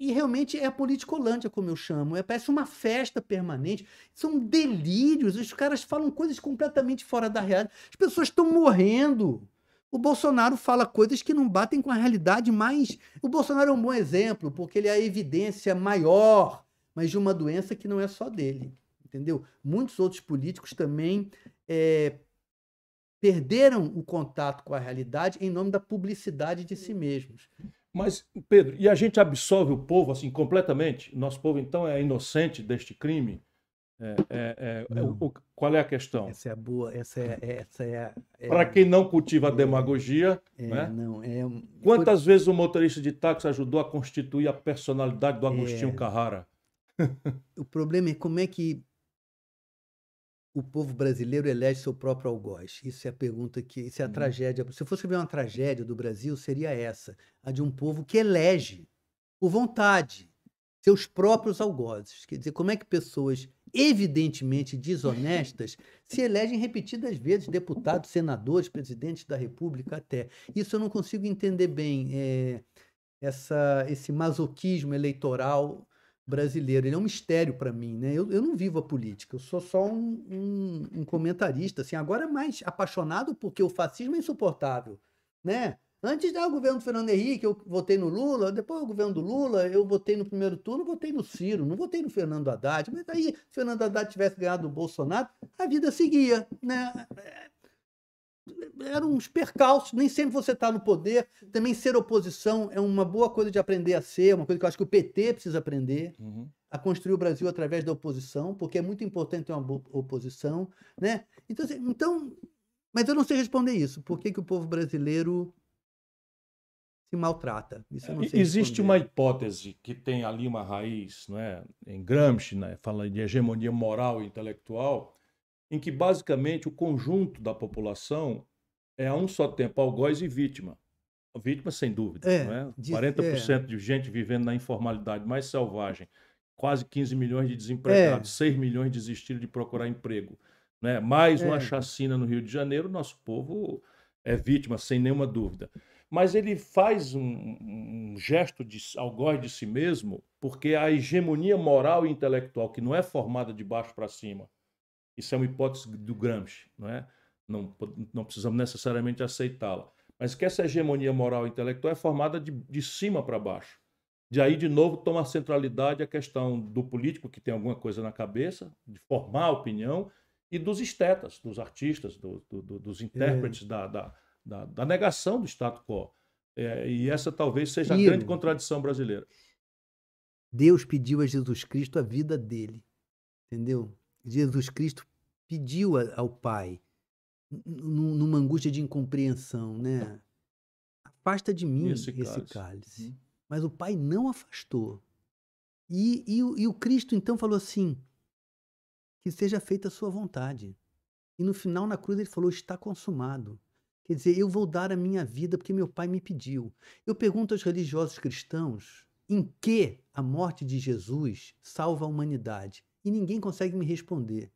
e realmente é a politicolândia, como eu chamo. Parece uma festa permanente. São delírios. Os caras falam coisas completamente fora da realidade. As pessoas estão morrendo. O Bolsonaro fala coisas que não batem com a realidade, mas o Bolsonaro é um bom exemplo, porque ele é a evidência maior, mas de uma doença que não é só dele, entendeu? Muitos outros políticos também perderam o contato com a realidade em nome da publicidade de si mesmos. Mas, Pedro, e a gente absolve o povo assim completamente? Nosso povo, então, é inocente deste crime? Qual é a questão? Essa é a boa. Para quem não cultiva a demagogia, né? Quantas vezes o motorista de táxi ajudou a constituir a personalidade do Agostinho Carrara? O problema é como é que o povo brasileiro elege seu próprio algoz. Isso é a pergunta que... Isso é a tragédia. Se eu fosse escrever uma tragédia do Brasil, seria essa. A de um povo que elege, por vontade, seus próprios algozes. Quer dizer, como é que pessoas evidentemente desonestas se elegem repetidas vezes deputados, senadores, presidentes da República até. Isso eu não consigo entender bem, esse masoquismo eleitoral brasileiro. Ele é um mistério para mim, né? Eu não vivo a política, eu sou só um comentarista, assim, agora mais apaixonado porque o fascismo é insuportável, né? Antes do governo do Fernando Henrique, eu votei no Lula, depois do governo do Lula, eu votei no primeiro turno, votei no Ciro, não votei no Fernando Haddad, mas aí, se o Fernando Haddad tivesse ganhado o Bolsonaro, a vida seguia, né? Eram uns percalços, nem sempre você está no poder, também ser oposição é uma boa coisa de aprender a ser, uma coisa que eu acho que o PT precisa aprender, a construir o Brasil através da oposição, porque é muito importante ter uma boa oposição, né? Então, mas eu não sei responder isso, por que que o povo brasileiro se maltrata. Isso eu não sei Existe responder. Uma hipótese que tem ali uma raiz, não é, em Gramsci, né, fala de hegemonia moral e intelectual, em que basicamente o conjunto da população é a um só tempo algoz e vítima. A vítima, sem dúvida, não é? 40% de gente vivendo na informalidade mais selvagem, quase 15 milhões de desempregados, 6 milhões desistiram de procurar emprego, né? Mais uma chacina no Rio de Janeiro, nosso povo é vítima, sem nenhuma dúvida. Mas ele faz um gesto de algoz de si mesmo, porque a hegemonia moral e intelectual, que não é formada de baixo para cima, isso é uma hipótese do Gramsci, não é? Não precisamos necessariamente aceitá-la. Mas que essa hegemonia moral e intelectual é formada de cima para baixo. De aí, de novo, toma a centralidade a questão do político, que tem alguma coisa na cabeça, de formar opinião, e dos estetas, dos artistas, dos intérpretes da negação do status quo. E essa talvez seja a grande contradição brasileira. Deus pediu a Jesus Cristo a vida dele, entendeu? Jesus Cristo pediu ao Pai, numa angústia de incompreensão, né? A afasta de mim esse cálice. Uhum. Mas o Pai não afastou. E o Cristo então falou assim, que seja feita a sua vontade. E no final, na cruz, ele falou, está consumado. Quer dizer, eu vou dar a minha vida porque meu Pai me pediu. Eu pergunto aos religiosos cristãos em que a morte de Jesus salva a humanidade. E ninguém consegue me responder.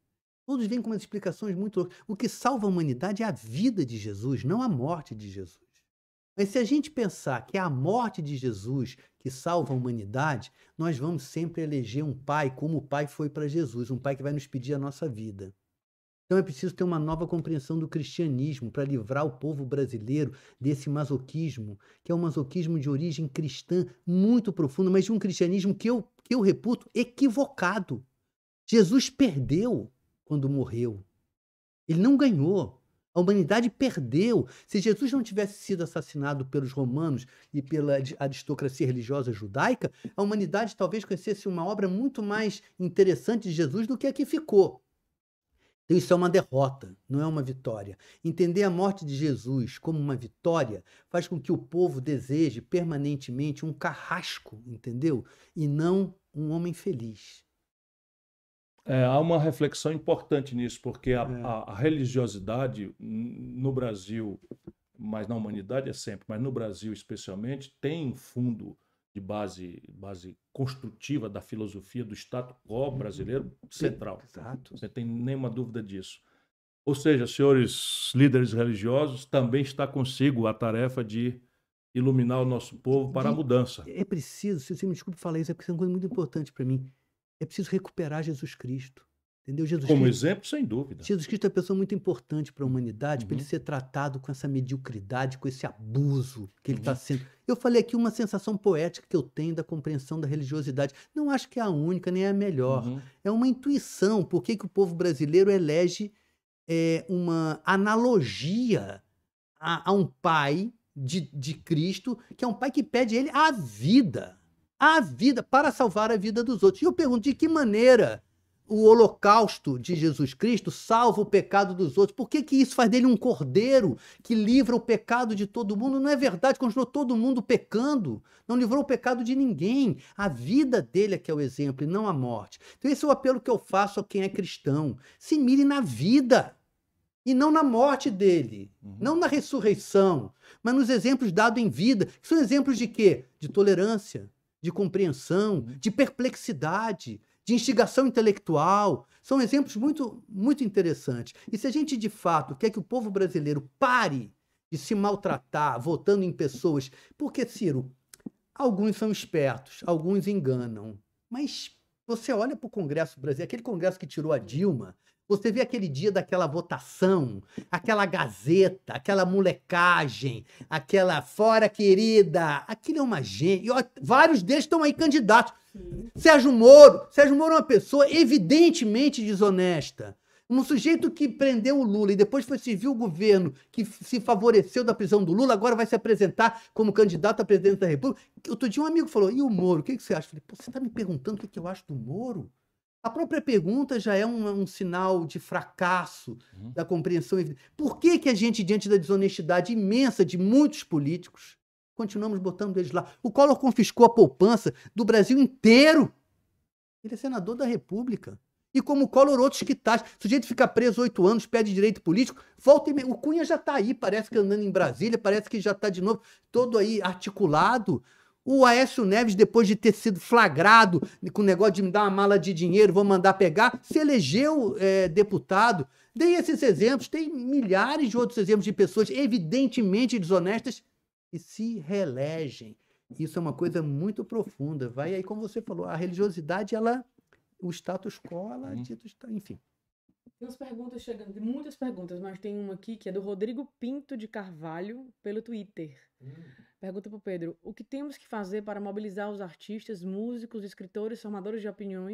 Todos vêm com umas explicações muito loucas. O que salva a humanidade é a vida de Jesus, não a morte de Jesus. Mas se a gente pensar que é a morte de Jesus que salva a humanidade, nós vamos sempre eleger um Pai como o Pai foi para Jesus, um Pai que vai nos pedir a nossa vida. Então é preciso ter uma nova compreensão do cristianismo para livrar o povo brasileiro desse masoquismo, que é um masoquismo de origem cristã muito profundo, mas de um cristianismo que eu reputo equivocado. Jesus perdeu quando morreu. Ele não ganhou. A humanidade perdeu. Se Jesus não tivesse sido assassinado pelos romanos e pela aristocracia religiosa judaica, a humanidade talvez conhecesse uma obra muito mais interessante de Jesus do que a que ficou. Então, isso é uma derrota, não é uma vitória. Entender a morte de Jesus como uma vitória faz com que o povo deseje permanentemente um carrasco, entendeu? E não um homem feliz. É, há uma reflexão importante nisso, porque a religiosidade no Brasil, mas na humanidade é sempre, mas no Brasil especialmente, tem um fundo de base construtiva da filosofia do status quo brasileiro central. Exato. Não tem nenhuma dúvida disso. Ou seja, senhores líderes religiosos, também está consigo a tarefa de iluminar o nosso povo para a mudança. É preciso, se você me desculpe falar isso, é porque é uma coisa muito importante para mim. É preciso recuperar Jesus Cristo. Entendeu? Jesus Como Cristo, exemplo, sem dúvida. Jesus Cristo é uma pessoa muito importante para a humanidade, para ele ser tratado com essa mediocridade, com esse abuso que ele está sendo. Eu falei aqui uma sensação poética que eu tenho da compreensão da religiosidade. Não acho que é a única, nem é a melhor. É uma intuição. Por que o povo brasileiro elege uma analogia a um pai de Cristo, que é um pai que pede a ele a vida. A vida, para salvar a vida dos outros. E eu pergunto, de que maneira o holocausto de Jesus Cristo salva o pecado dos outros? Por que que isso faz dele um cordeiro que livra o pecado de todo mundo? Não é verdade, continuou todo mundo pecando. Não livrou o pecado de ninguém. A vida dele é que é o exemplo, e não a morte. Então esse é o apelo que eu faço a quem é cristão. Se mire na vida e não na morte dele, não na ressurreição, mas nos exemplos dados em vida. São exemplos de quê? De tolerância, de compreensão, de perplexidade, de instigação intelectual. São exemplos muito, muito interessantes. E se a gente, de fato, quer que o povo brasileiro pare de se maltratar votando em pessoas... Porque, Ciro, alguns são espertos, alguns enganam. Mas você olha para o Congresso brasileiro, aquele Congresso que tirou a Dilma, você vê aquele dia daquela votação, aquela gazeta, aquela molecagem, aquela fora querida, aquilo é uma gente. E, ó, vários deles estão aí candidatos. Sérgio Moro é uma pessoa evidentemente desonesta. Um sujeito que prendeu o Lula e depois foi servir o governo que se favoreceu da prisão do Lula, agora vai se apresentar como candidato a presidente da República. Outro dia um amigo falou, e o Moro, o que você acha? Eu falei, pô, você está me perguntando o que eu acho do Moro? A própria pergunta já é um sinal de fracasso da compreensão. Por que que a gente, diante da desonestidade imensa de muitos políticos, continuamos botando eles lá? O Collor confiscou a poupança do Brasil inteiro. Ele é senador da República. E como o Collor, outros que tais. O sujeito fica preso 8 anos, pede direito político, volta e meia. O Cunha já está aí, parece que andando em Brasília, parece que já está de novo todo aí articulado. O Aécio Neves, depois de ter sido flagrado com o negócio de me dar uma mala de dinheiro, vou mandar pegar, se elegeu deputado. Dei esses exemplos, tem milhares de outros exemplos de pessoas evidentemente desonestas que se reelegem. Isso é uma coisa muito profunda. Vai aí, como você falou, a religiosidade, ela, o status quo, ela dito, enfim. Tem umas perguntas chegando, tem muitas perguntas, mas tem uma aqui que é do Rodrigo Pinto de Carvalho, pelo Twitter. Pergunta para o Pedro, o que temos que fazer para mobilizar os artistas, músicos, escritores, formadores de opinião,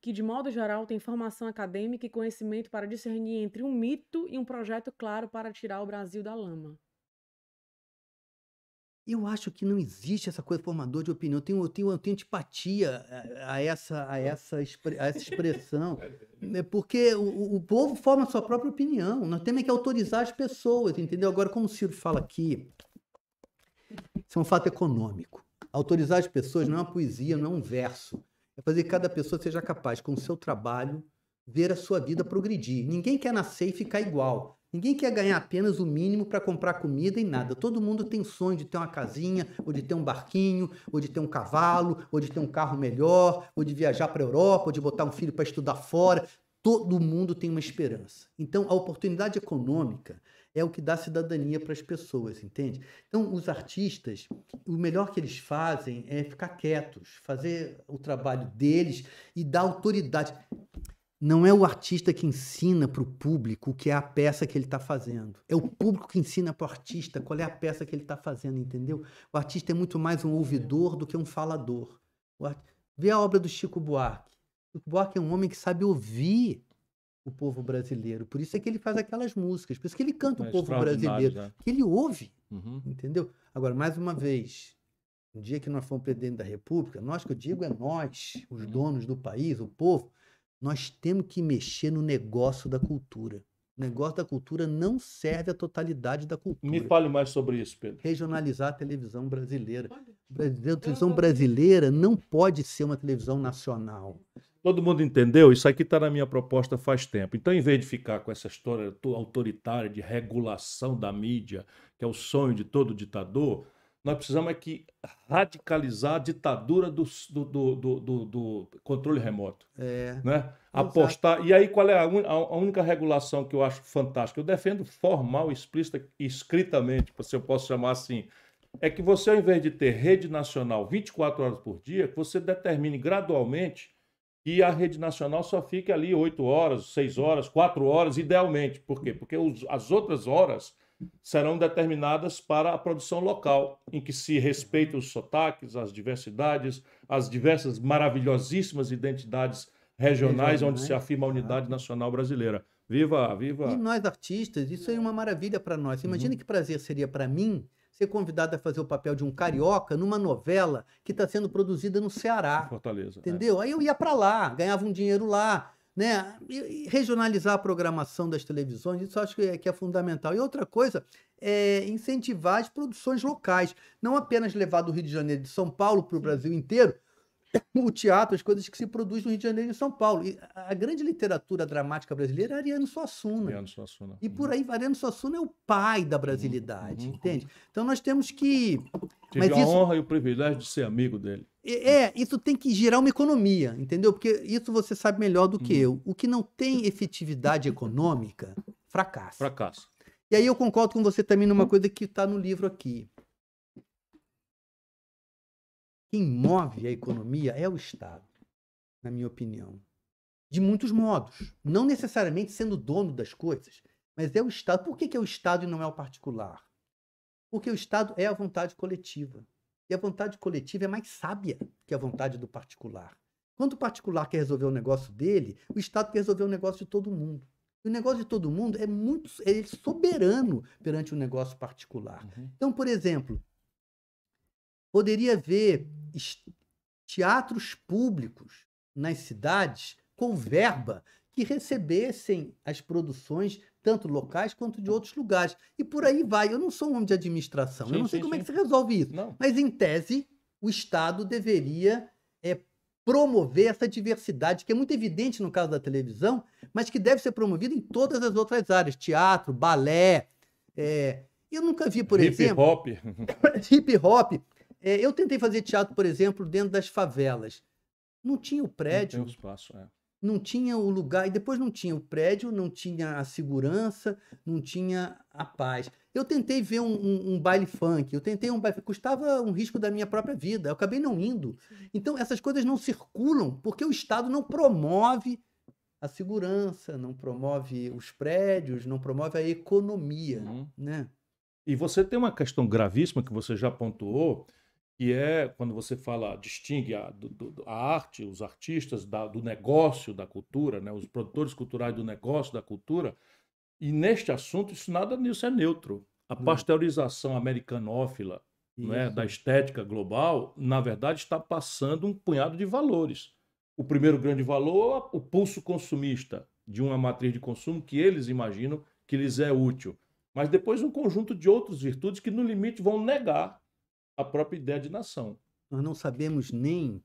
que de modo geral têm formação acadêmica e conhecimento para discernir entre um mito e um projeto claro para tirar o Brasil da lama? Eu acho que não existe essa coisa formador de opinião. Eu tenho antipatia a essa expressão. Porque o povo forma a sua própria opinião. Nós temos que autorizar as pessoas, entendeu? Agora, como o Ciro fala aqui, isso é um fato econômico. Autorizar as pessoas não é uma poesia, não é um verso. É fazer que cada pessoa seja capaz, com o seu trabalho, ver a sua vida progredir. Ninguém quer nascer e ficar igual. Ninguém quer ganhar apenas o mínimo para comprar comida e nada. Todo mundo tem sonho de ter uma casinha, ou de ter um barquinho, ou de ter um cavalo, ou de ter um carro melhor, ou de viajar para a Europa, ou de botar um filho para estudar fora. Todo mundo tem uma esperança. Então, a oportunidade econômica é o que dá cidadania para as pessoas, entende? Então, os artistas, o melhor que eles fazem é ficar quietos, fazer o trabalho deles e dar autoridade. Não é o artista que ensina para o público o que é a peça que ele está fazendo. É o público que ensina para o artista qual é a peça que ele está fazendo, entendeu? O artista é muito mais um ouvidor do que um falador. Vê a obra do Chico Buarque. Chico Buarque é um homem que sabe ouvir o povo brasileiro. Por isso é que ele faz aquelas músicas. Por isso que ele canta o povo brasileiro. Né? Que ele ouve, entendeu? Agora, mais uma vez... Um dia que nós formos presidente da República, nós que eu digo é nós, os donos do país, o povo, nós temos que mexer no negócio da cultura. O negócio da cultura não serve à totalidade da cultura. Me fale mais sobre isso, Pedro. Regionalizar a televisão brasileira. A televisão brasileira não pode ser uma televisão nacional. Todo mundo entendeu? Isso aqui está na minha proposta faz tempo. Então, em vez de ficar com essa história autoritária de regulação da mídia, que é o sonho de todo ditador, nós precisamos aqui radicalizar a ditadura do controle remoto. Né? Apostar. E aí, qual é a única regulação que eu acho fantástica? Eu defendo formal, explícita, escritamente, se eu posso chamar assim, é que você, ao invés de ter rede nacional 24 horas por dia, você determine gradualmente que a rede nacional só fique ali 8 horas, 6 horas, 4 horas, idealmente. Por quê? Porque as outras horas serão determinadas para a produção local, em que se respeitam os sotaques, as diversidades, as diversas maravilhosíssimas identidades regionais, onde se afirma a unidade nacional brasileira. Viva, viva! E nós, artistas, isso é uma maravilha para nós. Imagina que prazer seria para mim ser convidado a fazer o papel de um carioca numa novela que está sendo produzida no Ceará. Fortaleza. Entendeu? Aí eu ia para lá, ganhava um dinheiro lá, né? E regionalizar a programação das televisões, isso eu acho que é fundamental. E outra coisa é incentivar as produções locais, não apenas levar do Rio de Janeiro e de São Paulo para o Brasil inteiro o teatro, as coisas que se produzem no Rio de Janeiro e em São Paulo. E a grande literatura dramática brasileira é Ariano Suassuna. E por aí, Ariano Suassuna é o pai da brasilidade, entende? Então nós temos que... Tive a honra e o privilégio de ser amigo dele. Isso tem que gerar uma economia, entendeu? Porque isso você sabe melhor do que eu. O que não tem efetividade econômica, fracassa. E aí eu concordo com você também numa coisa que está no livro aqui. Quem move a economia é o Estado, na minha opinião. De muitos modos. Não necessariamente sendo dono das coisas, mas é o Estado. Por que é o Estado e não é o particular? Porque o Estado é a vontade coletiva. E a vontade coletiva é mais sábia que a vontade do particular. Quando o particular quer resolver o negócio dele, o Estado quer resolver o negócio de todo mundo. E o negócio de todo mundo é muito soberano perante o negócio particular. Então, por exemplo, poderia haver teatros públicos nas cidades com verba que recebessem as produções tanto locais quanto de outros lugares. E por aí vai. Eu não sou um homem de administração. Eu não sei como é que se resolve isso. Não. Mas, em tese, o Estado deveria promover essa diversidade, que é muito evidente no caso da televisão, mas que deve ser promovida em todas as outras áreas. Teatro, balé. Eu nunca vi, por exemplo... Hip-hop. Eu tentei fazer teatro, por exemplo, dentro das favelas. Não tinha o prédio. Não tinha o espaço, Não tinha o lugar. E depois não tinha o prédio, não tinha a segurança, não tinha a paz. Eu tentei ver um baile funk. Eu tentei um baile funk. Custava um risco da minha própria vida. Eu acabei não indo. Então, essas coisas não circulam porque o Estado não promove a segurança, não promove os prédios, não promove a economia, né? E você tem uma questão gravíssima que você já pontuou, que é quando você fala, distingue a arte, os artistas do negócio da cultura, né? Os produtores culturais do negócio da cultura, e neste assunto, isso nada disso é neutro. A pasteurização americanófila, né, da estética global, na verdade está passando um punhado de valores. O primeiro grande valor, o pulso consumista de uma matriz de consumo que eles imaginam que lhes é útil. Mas depois um conjunto de outras virtudes que, no limite, vão negar a própria ideia de nação. Nós não sabemos nem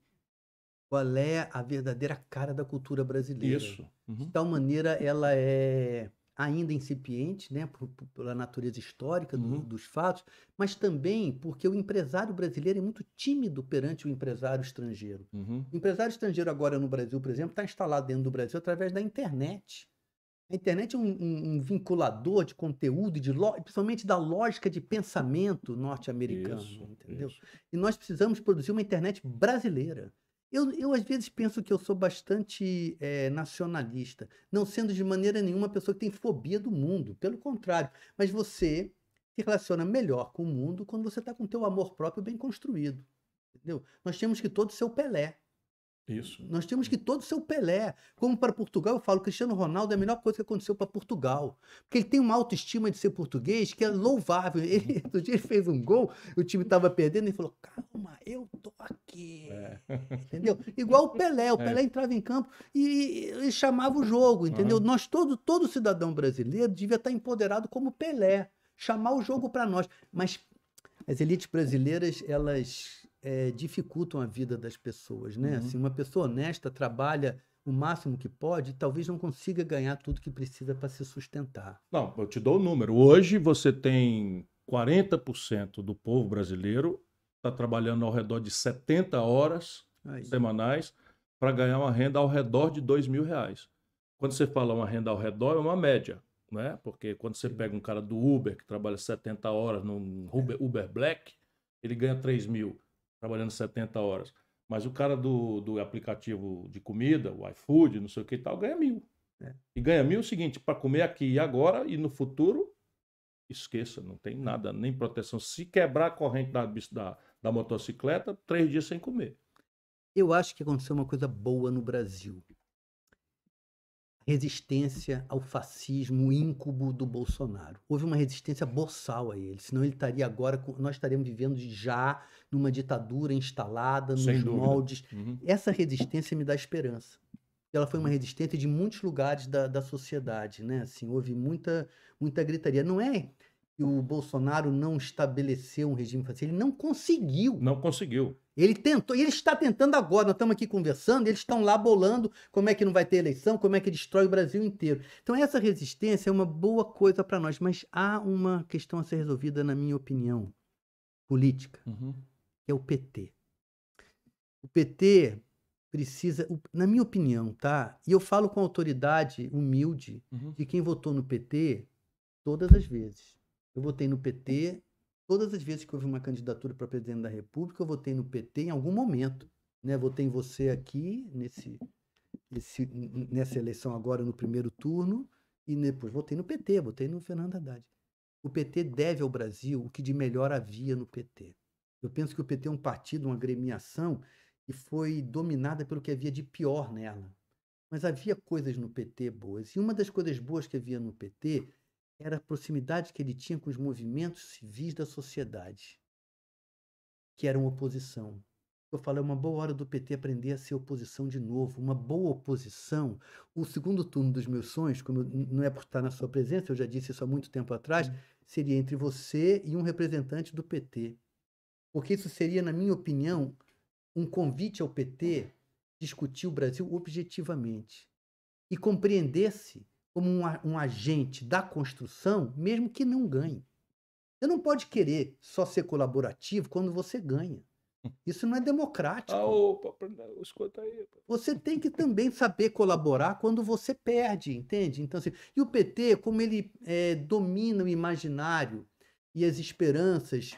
qual é a verdadeira cara da cultura brasileira. Isso. Uhum. De tal maneira, ela é ainda incipiente, né, pela natureza histórica dos fatos, mas também porque o empresário brasileiro é muito tímido perante o empresário estrangeiro. Uhum. O empresário estrangeiro agora no Brasil, por exemplo, está instalado dentro do Brasil através da internet. A internet é um vinculador de conteúdo, principalmente da lógica de pensamento norte-americano, entendeu? Isso. E nós precisamos produzir uma internet brasileira. Eu às vezes, penso que eu sou bastante nacionalista, não sendo de maneira nenhuma pessoa que tem fobia do mundo. Pelo contrário. Mas você se relaciona melhor com o mundo quando você está com o teu amor próprio bem construído. Entendeu? Nós temos que todos ser o Pelé. Isso. Nós temos que todos ser o Pelé. Como para Portugal, eu falo, Cristiano Ronaldo é a melhor coisa que aconteceu para Portugal. Porque ele tem uma autoestima de ser português que é louvável. Ele, outro dia ele fez um gol, o time estava perdendo e falou, calma, eu tô aqui. Entendeu? Igual o Pelé entrava em campo e chamava o jogo, entendeu? Nós, todo cidadão brasileiro devia estar empoderado como Pelé, chamar o jogo para nós. Mas as elites brasileiras, elas dificultam a vida das pessoas, né? Assim, uma pessoa honesta trabalha o máximo que pode e talvez não consiga ganhar tudo que precisa para se sustentar. Não, eu te dou o número. Hoje você tem 40% do povo brasileiro está trabalhando ao redor de 70 horas semanais para ganhar uma renda ao redor de R$2.000. Quando você fala uma renda ao redor, é uma média, né? Porque quando você pega um cara do Uber que trabalha 70 horas no Uber Black, ele ganha R$3.000. Trabalhando 70 horas. Mas o cara do aplicativo de comida, o iFood, não sei o que e tal, ganha R$1.000. E ganha R$1.000 é o seguinte, para comer aqui e agora e no futuro, esqueça, não tem nada, nem proteção. Se quebrar a corrente da motocicleta, 3 dias sem comer. Eu acho que aconteceu uma coisa boa no Brasil. Resistência ao fascismo íncubo do Bolsonaro. Houve uma resistência boçal a ele, senão ele estaria agora, nós estaremos vivendo já numa ditadura instalada, nos moldes. Essa resistência me dá esperança. Ela foi uma resistência de muitos lugares da sociedade, né? Assim, houve muita gritaria. Não é que o Bolsonaro não estabeleceu um regime fascista, ele não conseguiu. Não conseguiu. Ele tentou, e ele está tentando agora, nós estamos aqui conversando, eles estão lá bolando como é que não vai ter eleição, como é que destrói o Brasil inteiro. Então essa resistência é uma boa coisa para nós, mas há uma questão a ser resolvida, na minha opinião, política, que é o PT. O PT precisa, na minha opinião, tá? E eu falo com autoridade humilde de quem votou no PT todas as vezes. Eu votei no PT... Todas as vezes que houve uma candidatura para presidente da República, eu votei no PT em algum momento. Né? Votei em você aqui, nessa eleição agora, no primeiro turno, e depois votei no PT, votei no Fernando Haddad. O PT deve ao Brasil o que de melhor havia no PT. Eu penso que o PT é um partido, uma agremiação, que foi dominada pelo que havia de pior nela. Mas havia coisas no PT boas. E uma das coisas boas que havia no PT era a proximidade que ele tinha com os movimentos civis da sociedade, que eram oposição. Eu falei, uma boa hora do PT aprender a ser oposição de novo, uma boa oposição. O segundo turno dos meus sonhos, como não é por estar na sua presença, eu já disse isso há muito tempo atrás, seria entre você e um representante do PT. Porque isso seria, na minha opinião, um convite ao PT discutir o Brasil objetivamente e compreender-se como um agente da construção, mesmo que não ganhe. Você não pode querer só ser colaborativo quando você ganha. Isso não é democrático. Escuta aí. Você tem que também saber colaborar quando você perde, entende? Então, assim, e o PT, como ele domina o imaginário e as esperanças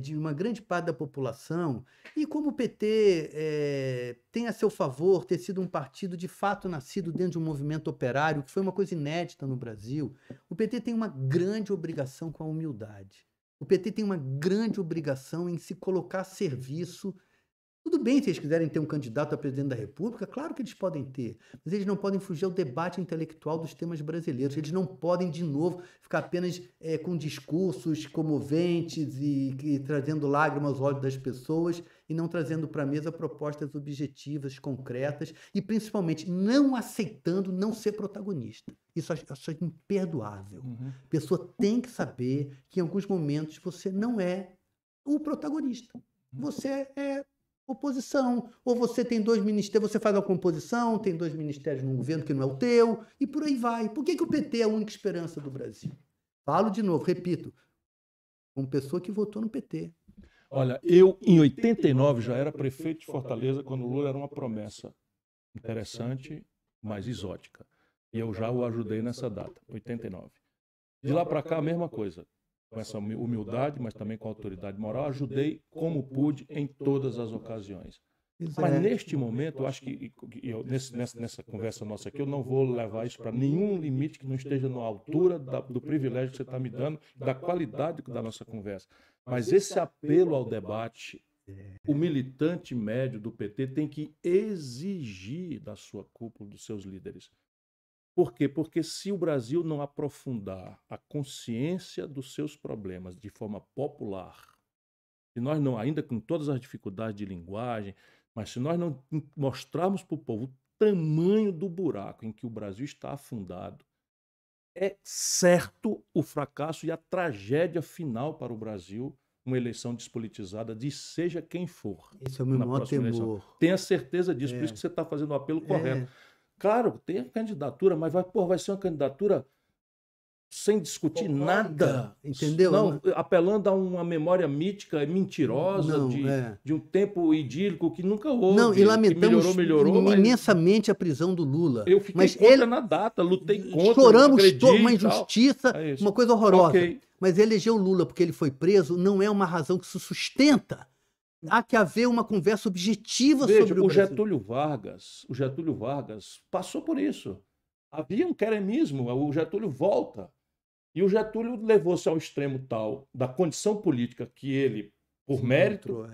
de uma grande parte da população, e como o PT tem a seu favor ter sido um partido de fato nascido dentro de um movimento operário, que foi uma coisa inédita no Brasil, o PT tem uma grande obrigação com a humildade. O PT tem uma grande obrigação em se colocar a serviço Tudo bem, se eles quiserem ter um candidato a presidente da República, claro que eles podem ter, mas eles não podem fugir ao debate intelectual dos temas brasileiros. Eles não podem, de novo, ficar apenas com discursos comoventes e trazendo lágrimas aos olhos das pessoas e não trazendo para a mesa propostas objetivas, concretas e, principalmente, não aceitando não ser protagonista. Isso acho imperdoável. Uhum. A pessoa tem que saber que, em alguns momentos, você não é o protagonista. Você é oposição, ou você tem dois ministérios, você faz a composição, tem dois ministérios num governo que não é o teu, e por aí vai. Por que que o PT é a única esperança do Brasil? Falo de novo, repito, como pessoa que votou no PT. Olha, eu em 89 já era prefeito de Fortaleza quando o Lula era uma promessa interessante, mas exótica. E eu já o ajudei nessa data, 89. De lá para cá, a mesma coisa. Com essa humildade, mas também com autoridade moral, ajudei como pude em todas as ocasiões. Exato. Mas neste momento, eu acho que nessa conversa nossa aqui, eu não vou levar isso para nenhum limite que não esteja na altura do privilégio que você está me dando, da qualidade da nossa conversa. Mas esse apelo ao debate, o militante médio do PT tem que exigir da sua cúpula, dos seus líderes. Por quê? Porque se o Brasil não aprofundar a consciência dos seus problemas de forma popular, se nós não, ainda com todas as dificuldades de linguagem, mas se nós não mostrarmos para o povo o tamanho do buraco em que o Brasil está afundado, é certo o fracasso e a tragédia final para o Brasil, uma eleição despolitizada de seja quem for. Esse é o meu maior temor. Tenha certeza disso, por isso que você está fazendo o apelo correto. Claro, tem a candidatura, mas vai ser uma candidatura sem discutir nada. Entendeu? Não, apelando a uma memória mítica mentirosa de um tempo idílico que nunca houve. Não, e lamentamos imensamente a prisão do Lula. Eu fiquei contra na data, lutei contra. Choramos uma injustiça, uma coisa horrorosa. Okay. Mas eleger o Lula porque ele foi preso não é uma razão que se sustenta. Há que haver uma conversa objetiva sobre o Brasil. O Getúlio Vargas passou por isso. Havia um queremismo, o Getúlio volta. E o Getúlio levou-se ao extremo tal da condição política que ele, por mérito,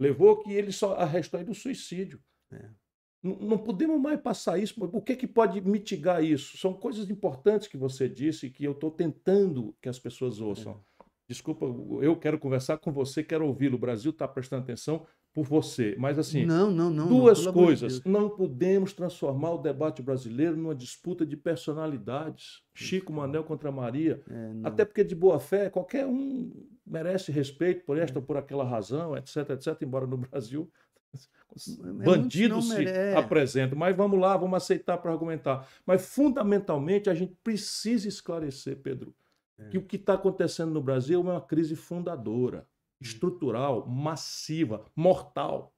levou que ele só arrestou do suicídio. Não podemos mais passar isso. O que pode mitigar isso? São coisas importantes que você disse que eu estou tentando que as pessoas ouçam. Desculpa, eu quero conversar com você, quero ouvi-lo. O Brasil está prestando atenção por você. Mas, assim, duas coisas. Não podemos transformar o debate brasileiro numa disputa de personalidades. Chico, Manel contra Maria. Até porque, de boa fé, qualquer um merece respeito por esta ou por aquela razão, etc, etc. Embora no Brasil, bandidos se apresentam. Mas vamos lá, vamos aceitar para argumentar. Mas, fundamentalmente, a gente precisa esclarecer, Pedro, que o que está acontecendo no Brasil é uma crise fundadora, estrutural, massiva, mortal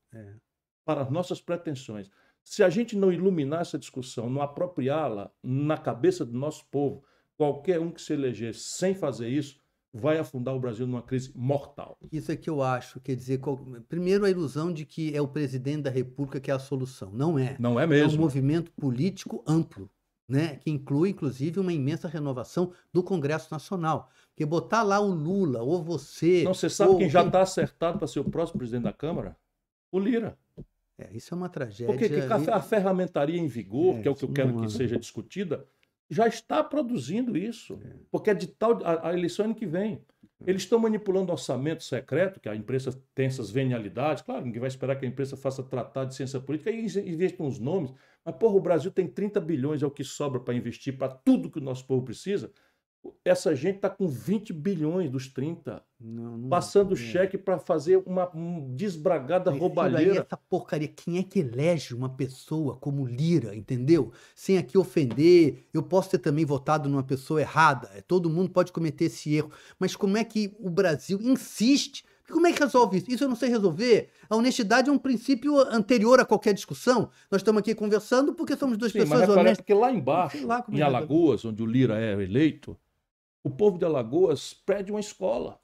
para as nossas pretensões. Se a gente não iluminar essa discussão, não apropriá-la na cabeça do nosso povo, qualquer um que se eleger sem fazer isso vai afundar o Brasil numa crise mortal. Isso é que eu acho, quer dizer, primeiro a ilusão de que é o presidente da República que é a solução. Não é. Não é mesmo. É um movimento político amplo, né, que inclui, inclusive, uma imensa renovação do Congresso Nacional. Porque botar lá o Lula, ou você... Não, você sabe quem já está acertado para ser o próximo presidente da Câmara? O Lira. Isso é uma tragédia. Porque a ferramentaria em vigor, que é o que eu quero que seja discutida, já está produzindo isso. Porque é de tal a eleição ano que vem. Eles estão manipulando orçamento secreto, que a imprensa tem essas venialidades. Claro, ninguém vai esperar que a imprensa faça tratado de ciência política e investam uns nomes. Mas, porra, o Brasil tem 30 bilhões, é o que sobra para investir para tudo que o nosso povo precisa. Essa gente está com 20 bilhões dos 30, passando cheque para fazer uma desbragada roubalheira. Essa porcaria, quem é que elege uma pessoa como Lira, entendeu? Sem aqui ofender, eu posso ter também votado numa pessoa errada, todo mundo pode cometer esse erro, mas como é que o Brasil insiste? Como é que resolve isso? Isso eu não sei resolver. A honestidade é um princípio anterior a qualquer discussão. Nós estamos aqui conversando porque somos duas pessoas honestas. Porque lá embaixo, em Alagoas, onde o Lira é eleito, o povo de Alagoas pede uma escola,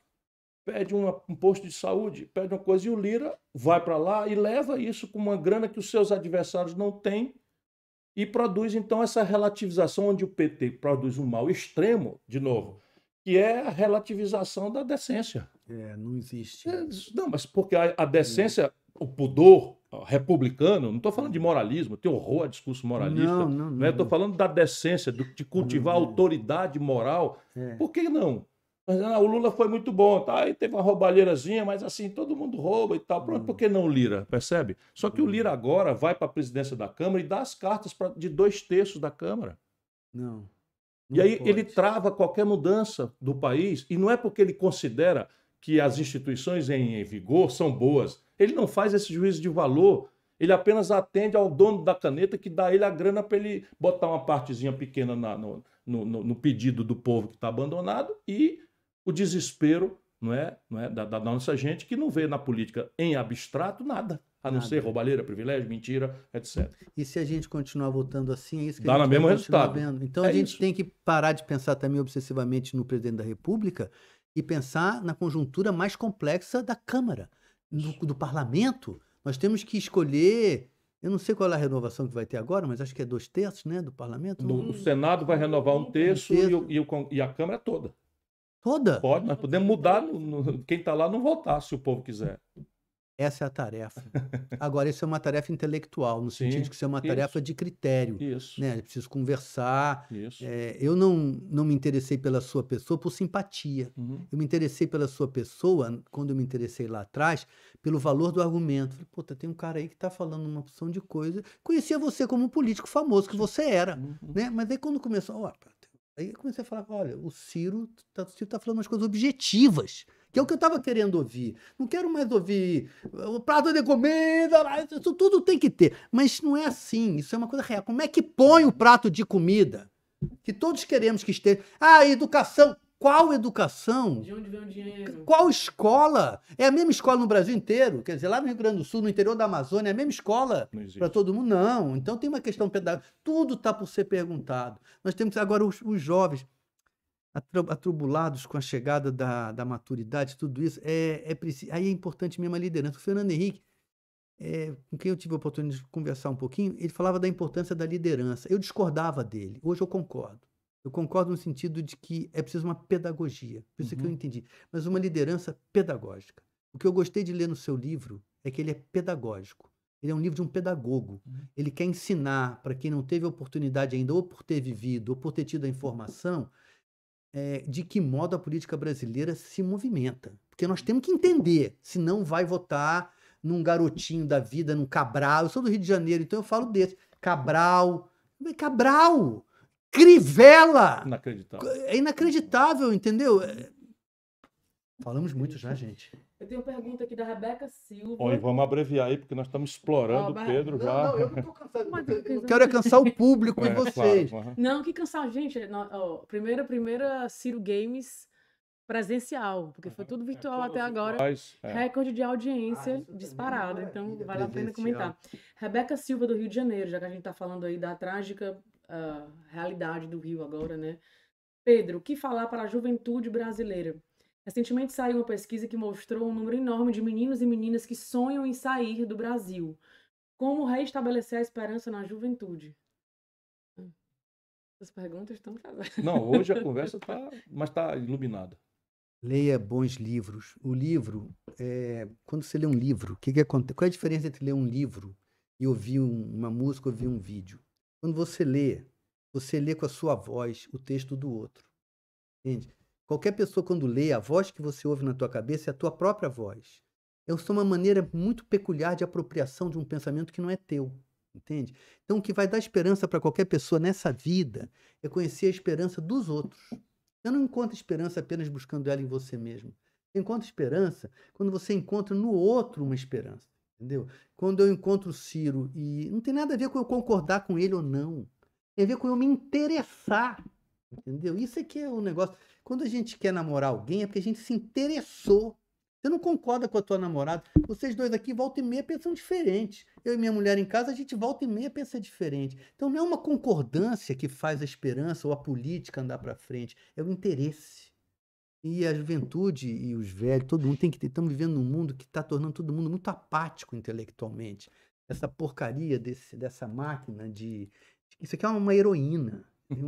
pede um posto de saúde, pede uma coisa, e o Lira vai para lá e leva isso com uma grana que os seus adversários não têm e produz, então, essa relativização onde o PT produz um mal extremo, de novo, que é a relativização da decência. Não existe. Não, mas porque a decência o pudor republicano, não estou falando de moralismo, tem horror a discurso moralista, não. Estou falando da decência, de cultivar a autoridade moral. É. Por que não? Mas, ah, o Lula foi muito bom, tá? Aí teve uma roubalheirazinha, mas assim, todo mundo rouba e tal. Pronto, por que não o Lira? Percebe? Só que o Lira agora vai para a presidência da Câmara e dá as cartas de 2/3 da Câmara. Não. E aí pode. Ele trava qualquer mudança do país, e não é porque ele considera que as instituições em vigor são boas. Ele não faz esse juízo de valor, ele apenas atende ao dono da caneta que dá ele a grana para ele botar uma partezinha pequena no pedido do povo que está abandonado e o desespero da nossa gente que não vê na política em abstrato nada, a não ser roubalheira, privilégio, mentira, etc. E se a gente continuar votando assim, é isso que dá a gente vai continuar vendo. Então a gente tem que parar de pensar também obsessivamente no presidente da República e pensar na conjuntura mais complexa da Câmara, do parlamento. Nós temos que escolher, eu não sei qual é a renovação que vai ter agora, mas acho que é 2/3, né, do parlamento. O Senado vai renovar 1/3 e a Câmara toda. Toda? Pode, nós podemos mudar, quem está lá não votar, se o povo quiser. Essa é a tarefa. Agora, isso é uma tarefa intelectual, no sentido de que isso é uma tarefa de critério. Isso. Né? Eu preciso conversar. Isso. Eu não me interessei pela sua pessoa por simpatia. Eu me interessei pela sua pessoa, quando eu me interessei lá atrás, pelo valor do argumento. Falei, pô, tem um cara aí que está falando uma opção de coisa. Conhecia você como um político famoso, que você era. Né? Mas aí quando começou... Aí eu comecei a falar, olha, o Ciro tá falando umas coisas objetivas, que é o que eu estava querendo ouvir. Não quero mais ouvir o prato de comida, isso tudo tem que ter. Mas não é assim, isso é uma coisa real. Como é que põe o prato de comida? Que todos queremos que esteja. Ah, educação. Qual educação? De onde vem o dinheiro? Qual escola? É a mesma escola no Brasil inteiro? Quer dizer, lá no Rio Grande do Sul, no interior da Amazônia, é a mesma escola para todo mundo? Não. Então tem uma questão pedagógica. Tudo está por ser perguntado. Nós temos agora os jovens atribulados com a chegada da maturidade, tudo isso. Aí é importante mesmo a liderança. O Fernando Henrique, com quem eu tive a oportunidade de conversar um pouquinho, ele falava da importância da liderança. Eu discordava dele. Hoje eu concordo. Eu concordo no sentido de que é preciso uma pedagogia, por isso que eu entendi, mas uma liderança pedagógica. O que eu gostei de ler no seu livro é que ele é pedagógico, ele é um livro de um pedagogo, ele quer ensinar para quem não teve oportunidade ainda, ou por ter vivido, ou por ter tido a informação, de que modo a política brasileira se movimenta. Porque nós temos que entender, se não vai votar num garotinho da vida, num Cabral. Eu sou do Rio de Janeiro, então eu falo desse. Cabral! Crivella! Inacreditável. É inacreditável, entendeu? Falamos muito já, gente. Eu tenho uma pergunta aqui da Rebeca Silva. Olha, vamos abreviar aí, porque nós estamos explorando o Pedro já. Não, eu não estou cansado. Eu quero é cansar o público e vocês. Claro, não, que cansar, gente. Primeira Ciro Games presencial, porque foi tudo virtual até agora. Recorde de audiência disparada, então vale a pena comentar. Rebeca Silva, do Rio de Janeiro, já que a gente está falando aí da trágica... a realidade do Rio agora, né? Pedro, o que falar para a juventude brasileira? Recentemente saiu uma pesquisa que mostrou um número enorme de meninos e meninas que sonham em sair do Brasil. Como reestabelecer a esperança na juventude? Essas perguntas estão travadas. Não, hoje a conversa está iluminada. Leia bons livros. O livro, quando você lê um livro, que acontece? Qual é a diferença entre ler um livro e ouvir uma música, ouvir um vídeo? Quando você lê com a sua voz o texto do outro. Entende? Qualquer pessoa, quando lê, a voz que você ouve na tua cabeça é a tua própria voz. É uma maneira muito peculiar de apropriação de um pensamento que não é teu. Entende? Então, o que vai dar esperança para qualquer pessoa nessa vida é conhecer a esperança dos outros. Você não encontra esperança apenas buscando ela em você mesmo. Você encontra esperança quando você encontra no outro uma esperança. Entendeu? Quando eu encontro o Ciro, e não tem nada a ver com eu concordar com ele ou não, tem a ver com eu me interessar, entendeu? Isso é que é o negócio. Quando a gente quer namorar alguém é porque a gente se interessou. Você não concorda com a tua namorada, vocês dois aqui volta e meia pensam diferente. Eu e minha mulher em casa, a gente volta e meia pensa diferente. Então não é uma concordância que faz a esperança ou a política andar para frente, é o interesse. E a juventude e os velhos, todo mundo tem que ter. Estamos vivendo num mundo que está tornando todo mundo muito apático intelectualmente. Essa porcaria dessa máquina de... Isso aqui é uma heroína.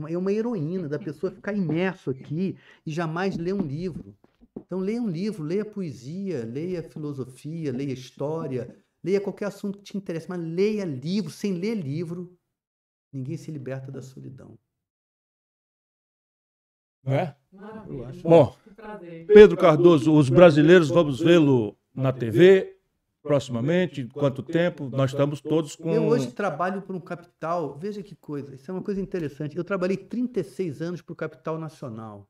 É uma heroína da pessoa ficar imerso aqui e jamais ler um livro. Então, leia um livro, leia poesia, leia filosofia, leia história, leia qualquer assunto que te interesse, mas leia livro. Sem ler livro, ninguém se liberta da solidão. Não é? Eu acho. Bom, Pedro Cardoso, os brasileiros, vamos vê-lo na TV proximamente, quanto tempo? Nós estamos todos com... Eu hoje trabalho para um capital, veja que coisa, isso é uma coisa interessante. Eu trabalhei 36 anos para o Capital Nacional.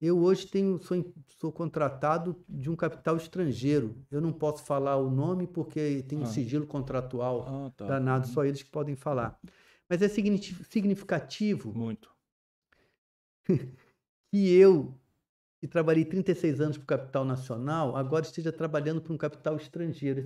Eu hoje tenho, sou contratado de um capital estrangeiro. Eu não posso falar o nome porque tem um sigilo contratual danado, só eles que podem falar. Mas é significativo muito que eu, que trabalhei 36 anos para o capital nacional, agora esteja trabalhando para um capital estrangeiro. É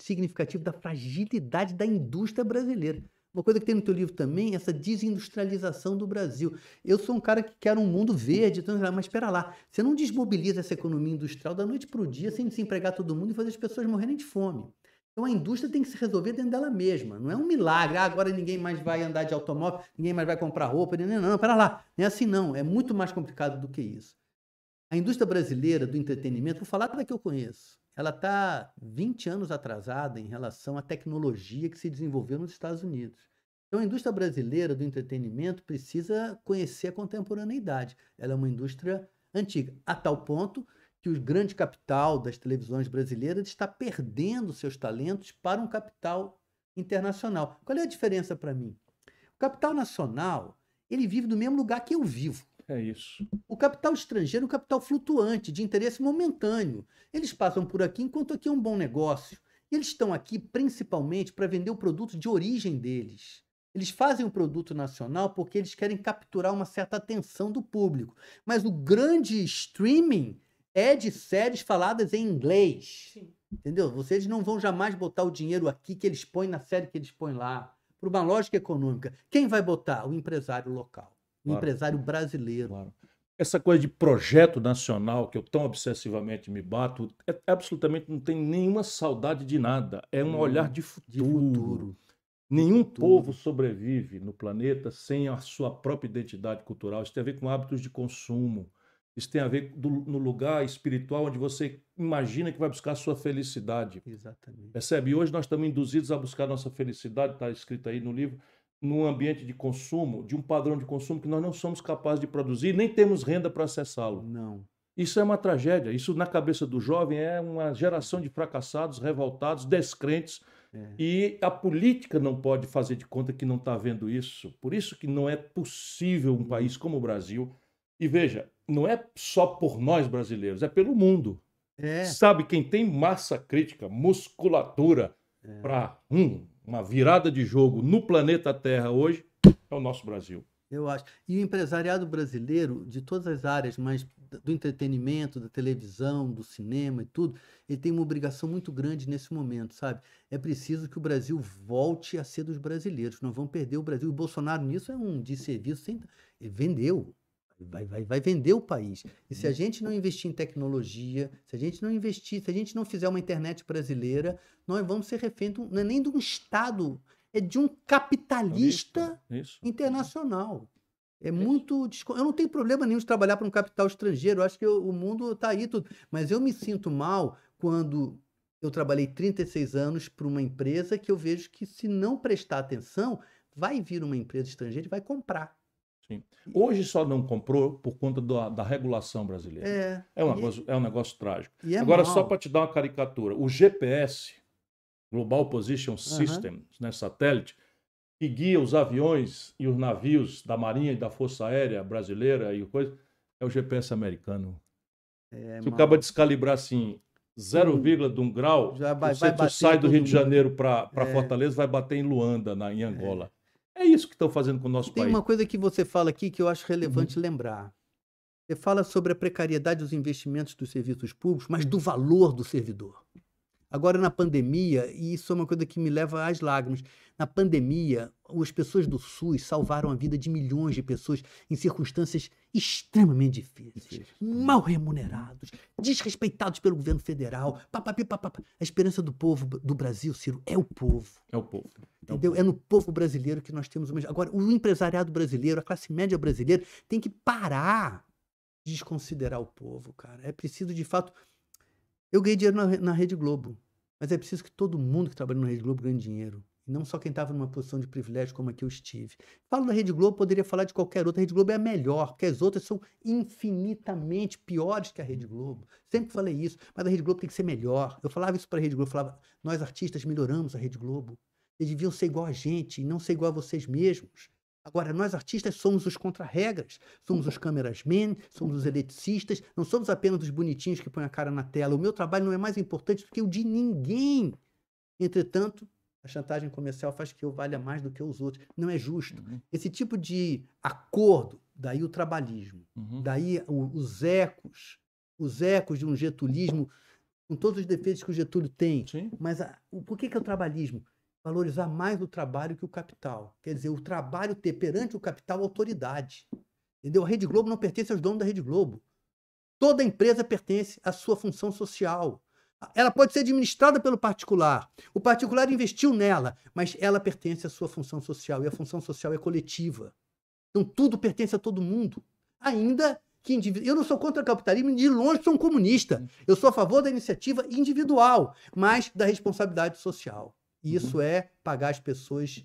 significativo da fragilidade da indústria brasileira. Uma coisa que tem no teu livro também, essa desindustrialização do Brasil. Eu sou um cara que quer um mundo verde, mas espera lá, você não desmobiliza essa economia industrial da noite para o dia sem desempregar todo mundo e fazer as pessoas morrerem de fome. Então a indústria tem que se resolver dentro dela mesma. Não é um milagre, ah, agora ninguém mais vai andar de automóvel, ninguém mais vai comprar roupa, não, espera lá, não é assim não, é muito mais complicado do que isso. A indústria brasileira do entretenimento, vou falar da que eu conheço, ela está 20 anos atrasada em relação à tecnologia que se desenvolveu nos Estados Unidos. Então, a indústria brasileira do entretenimento precisa conhecer a contemporaneidade. Ela é uma indústria antiga, a tal ponto que o grande capital das televisões brasileiras está perdendo seus talentos para um capital internacional. Qual é a diferença para mim? O capital nacional, ele vive no mesmo lugar que eu vivo. É isso. O capital estrangeiro é um capital flutuante, de interesse momentâneo. Eles passam por aqui enquanto aqui é um bom negócio. Eles estão aqui principalmente para vender o produto de origem deles. Eles fazem o produto nacional porque eles querem capturar uma certa atenção do público. Mas o grande streaming é de séries faladas em inglês. Sim. Entendeu? Vocês não vão jamais botar o dinheiro aqui que eles põem na série que eles põem lá. Por uma lógica econômica. Quem vai botar? O empresário local. Claro. Empresário brasileiro. Claro. Essa coisa de projeto nacional que eu tão obsessivamente me bato, absolutamente não tem nenhuma saudade de nada. É um olhar de futuro. Nenhum povo sobrevive no planeta sem a sua própria identidade cultural. Isso tem a ver com hábitos de consumo. Isso tem a ver no lugar espiritual onde você imagina que vai buscar a sua felicidade. Exatamente. Percebe? Hoje nós estamos induzidos a buscar a nossa felicidade, está escrito aí no livro, num ambiente de consumo, de um padrão de consumo que nós não somos capazes de produzir, nem temos renda para acessá-lo. Não. Isso é uma tragédia. Isso, na cabeça do jovem, é uma geração de fracassados, revoltados, descrentes. É. E a política não pode fazer de conta que não está vendo isso. Por isso que não é possível um país como o Brasil. E veja, não é só por nós brasileiros, é pelo mundo. É. Sabe, quem tem massa crítica, musculatura para uma virada de jogo no planeta Terra hoje é o nosso Brasil. Eu acho. E o empresariado brasileiro, de todas as áreas, mas do entretenimento, da televisão, do cinema e tudo, ele tem uma obrigação muito grande nesse momento, sabe? É preciso que o Brasil volte a ser dos brasileiros. Nós vamos perder o Brasil. O Bolsonaro nisso é um desserviço. Ele vendeu. Vai vender o país. E se a gente não investir em tecnologia, se a gente não investir, se a gente não fizer uma internet brasileira, nós vamos ser refém não é nem de um Estado, é de um capitalista internacional. É muito... Eu não tenho problema nenhum de trabalhar para um capital estrangeiro, eu acho que o mundo está aí tudo. Mas eu me sinto mal quando eu trabalhei 36 anos para uma empresa que eu vejo que, se não prestar atenção, vai vir uma empresa estrangeira e vai comprar. Sim. Hoje só não comprou por conta da regulação brasileira. É um negócio trágico. Agora, mal. Só para te dar uma caricatura, o GPS, Global Position System, né, satélite, que guia os aviões e os navios da Marinha e da Força Aérea brasileira e coisa, é o GPS americano. Se acaba descalibrar assim, 0,1 grau, você sai do Rio de Janeiro para Fortaleza, vai bater em Luanda, em Angola. É isso que estão fazendo com o nosso país. Tem uma coisa que você fala aqui que eu acho relevante lembrar. Você fala sobre a precariedade dos investimentos dos serviços públicos, mas do valor do servidor. Agora, na pandemia, e isso é uma coisa que me leva às lágrimas, na pandemia, as pessoas do SUS salvaram a vida de milhões de pessoas em circunstâncias extremamente difíceis, mal remunerados, desrespeitados pelo governo federal. A esperança do povo do Brasil, Ciro, é o povo. É o povo. Entendeu? É no povo brasileiro que nós temos... Agora, o empresariado brasileiro, a classe média brasileira, tem que parar de desconsiderar o povo, cara. É preciso, de fato... Eu ganhei dinheiro na Rede Globo. Mas é preciso que todo mundo que trabalha na Rede Globo ganhe dinheiro. E não só quem estava numa posição de privilégio como a que eu estive. Falo da Rede Globo, poderia falar de qualquer outra. A Rede Globo é a melhor, porque as outras são infinitamente piores que a Rede Globo. Sempre falei isso, mas a Rede Globo tem que ser melhor. Eu falava isso para a Rede Globo, falava, nós artistas melhoramos a Rede Globo. Eles deviam ser igual a gente e não ser igual a vocês mesmos. Agora, nós artistas somos os contra-regras, somos os cameramen, somos os eletricistas, não somos apenas os bonitinhos que põem a cara na tela. O meu trabalho não é mais importante do que o de ninguém. Entretanto, a chantagem comercial faz que eu valha mais do que os outros. Não é justo. Uhum. Esse tipo de acordo, daí o trabalhismo, daí os ecos de um getulismo, com todos os defeitos que o Getúlio tem. Sim. Mas por que é o trabalhismo? Valorizar mais o trabalho que o capital. Quer dizer, o trabalho ter perante o capital autoridade. Entendeu? A Rede Globo não pertence aos donos da Rede Globo. Toda empresa pertence à sua função social. Ela pode ser administrada pelo particular. O particular investiu nela, mas ela pertence à sua função social. E a função social é coletiva. Então tudo pertence a todo mundo. Ainda que indivíduo. Eu não sou contra o capitalismo, de longe sou um comunista. Eu sou a favor da iniciativa individual, mas da responsabilidade social. Isso é pagar as pessoas.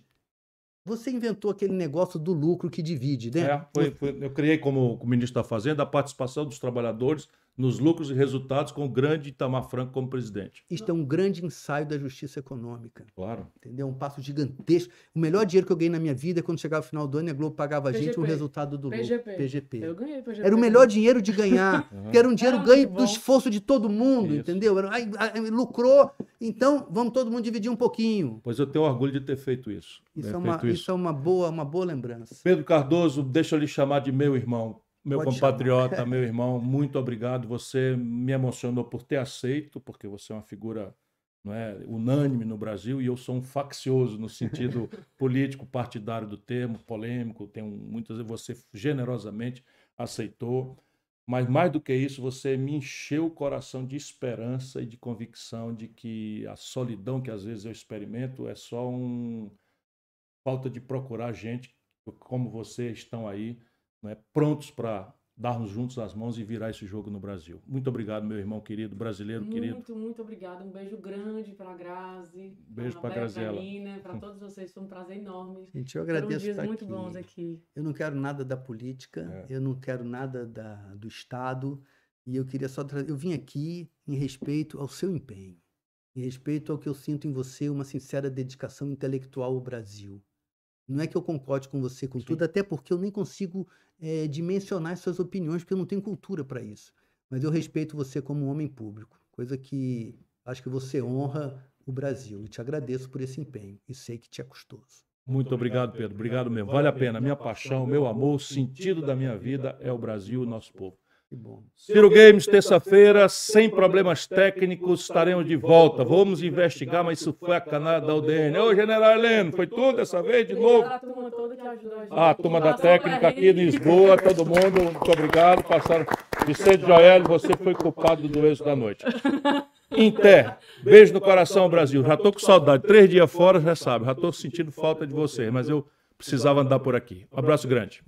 Você inventou aquele negócio do lucro que divide, né? É, eu criei, como o ministro da Fazenda, a participação dos trabalhadores nos lucros e resultados com o grande Itamar Franco como presidente. Isto é um grande ensaio da justiça econômica. Claro. Entendeu? Um passo gigantesco. O melhor dinheiro que eu ganhei na minha vida é quando chegava o final do ano e a Globo pagava a gente o resultado do lucro. PGP. Eu ganhei PGP. Era o melhor dinheiro de ganhar. Porque era um dinheiro ganho do esforço de todo mundo, entendeu? Lucrou, então vamos todo mundo dividir um pouquinho. Pois eu tenho orgulho de ter feito isso. Isso é uma boa lembrança. Pedro Cardoso, deixa eu lhe chamar de meu irmão. Meu compatriota, meu irmão, muito obrigado. Você me emocionou por ter aceito, porque você é uma figura unânime no Brasil e eu sou um faccioso no sentido político, partidário do termo, polêmico. Você generosamente aceitou. Mas mais do que isso, você me encheu o coração de esperança e de convicção de que a solidão que às vezes eu experimento é só uma falta de procurar gente como vocês estão aí. Prontos para darmos juntos as mãos e virar esse jogo no Brasil. Muito obrigado, meu irmão querido, brasileiro querido. Muito, muito obrigado. Um beijo grande para a Grazi. Beijo para a Graziela. Para todos vocês, foi um prazer enorme. Gente, eu agradeço dias muito aqui. Bons aqui. Eu não quero nada da política, eu não quero nada do Estado. E eu queria só trazer... Eu vim aqui em respeito ao seu empenho, em respeito ao que eu sinto em você, uma sincera dedicação intelectual ao Brasil. Não é que eu concorde com você com tudo, até porque eu nem consigo dimensionar as suas opiniões, porque eu não tenho cultura para isso. Mas eu respeito você como um homem público, coisa que acho que você honra o Brasil. E te agradeço por esse empenho e sei que te é custoso. Muito obrigado, Pedro. Obrigado mesmo. Vale a pena. Minha paixão, meu amor, o sentido da minha vida é o Brasil, o nosso povo. Que bom. Ciro Games, terça-feira, sem problemas técnicos, estaremos de volta. Vamos investigar, mas isso foi a canalha da UDN. Ô, general Heleno, foi tudo dessa vez de novo? A turma da técnica aqui de Lisboa, todo mundo, muito obrigado. Passaram. Vicente Joel, você foi culpado do êxito da noite. Inter, beijo no coração, Brasil. Já estou com saudade. 3 dias fora, já sabe. Já estou sentindo falta de vocês, mas eu precisava andar por aqui. Um abraço grande.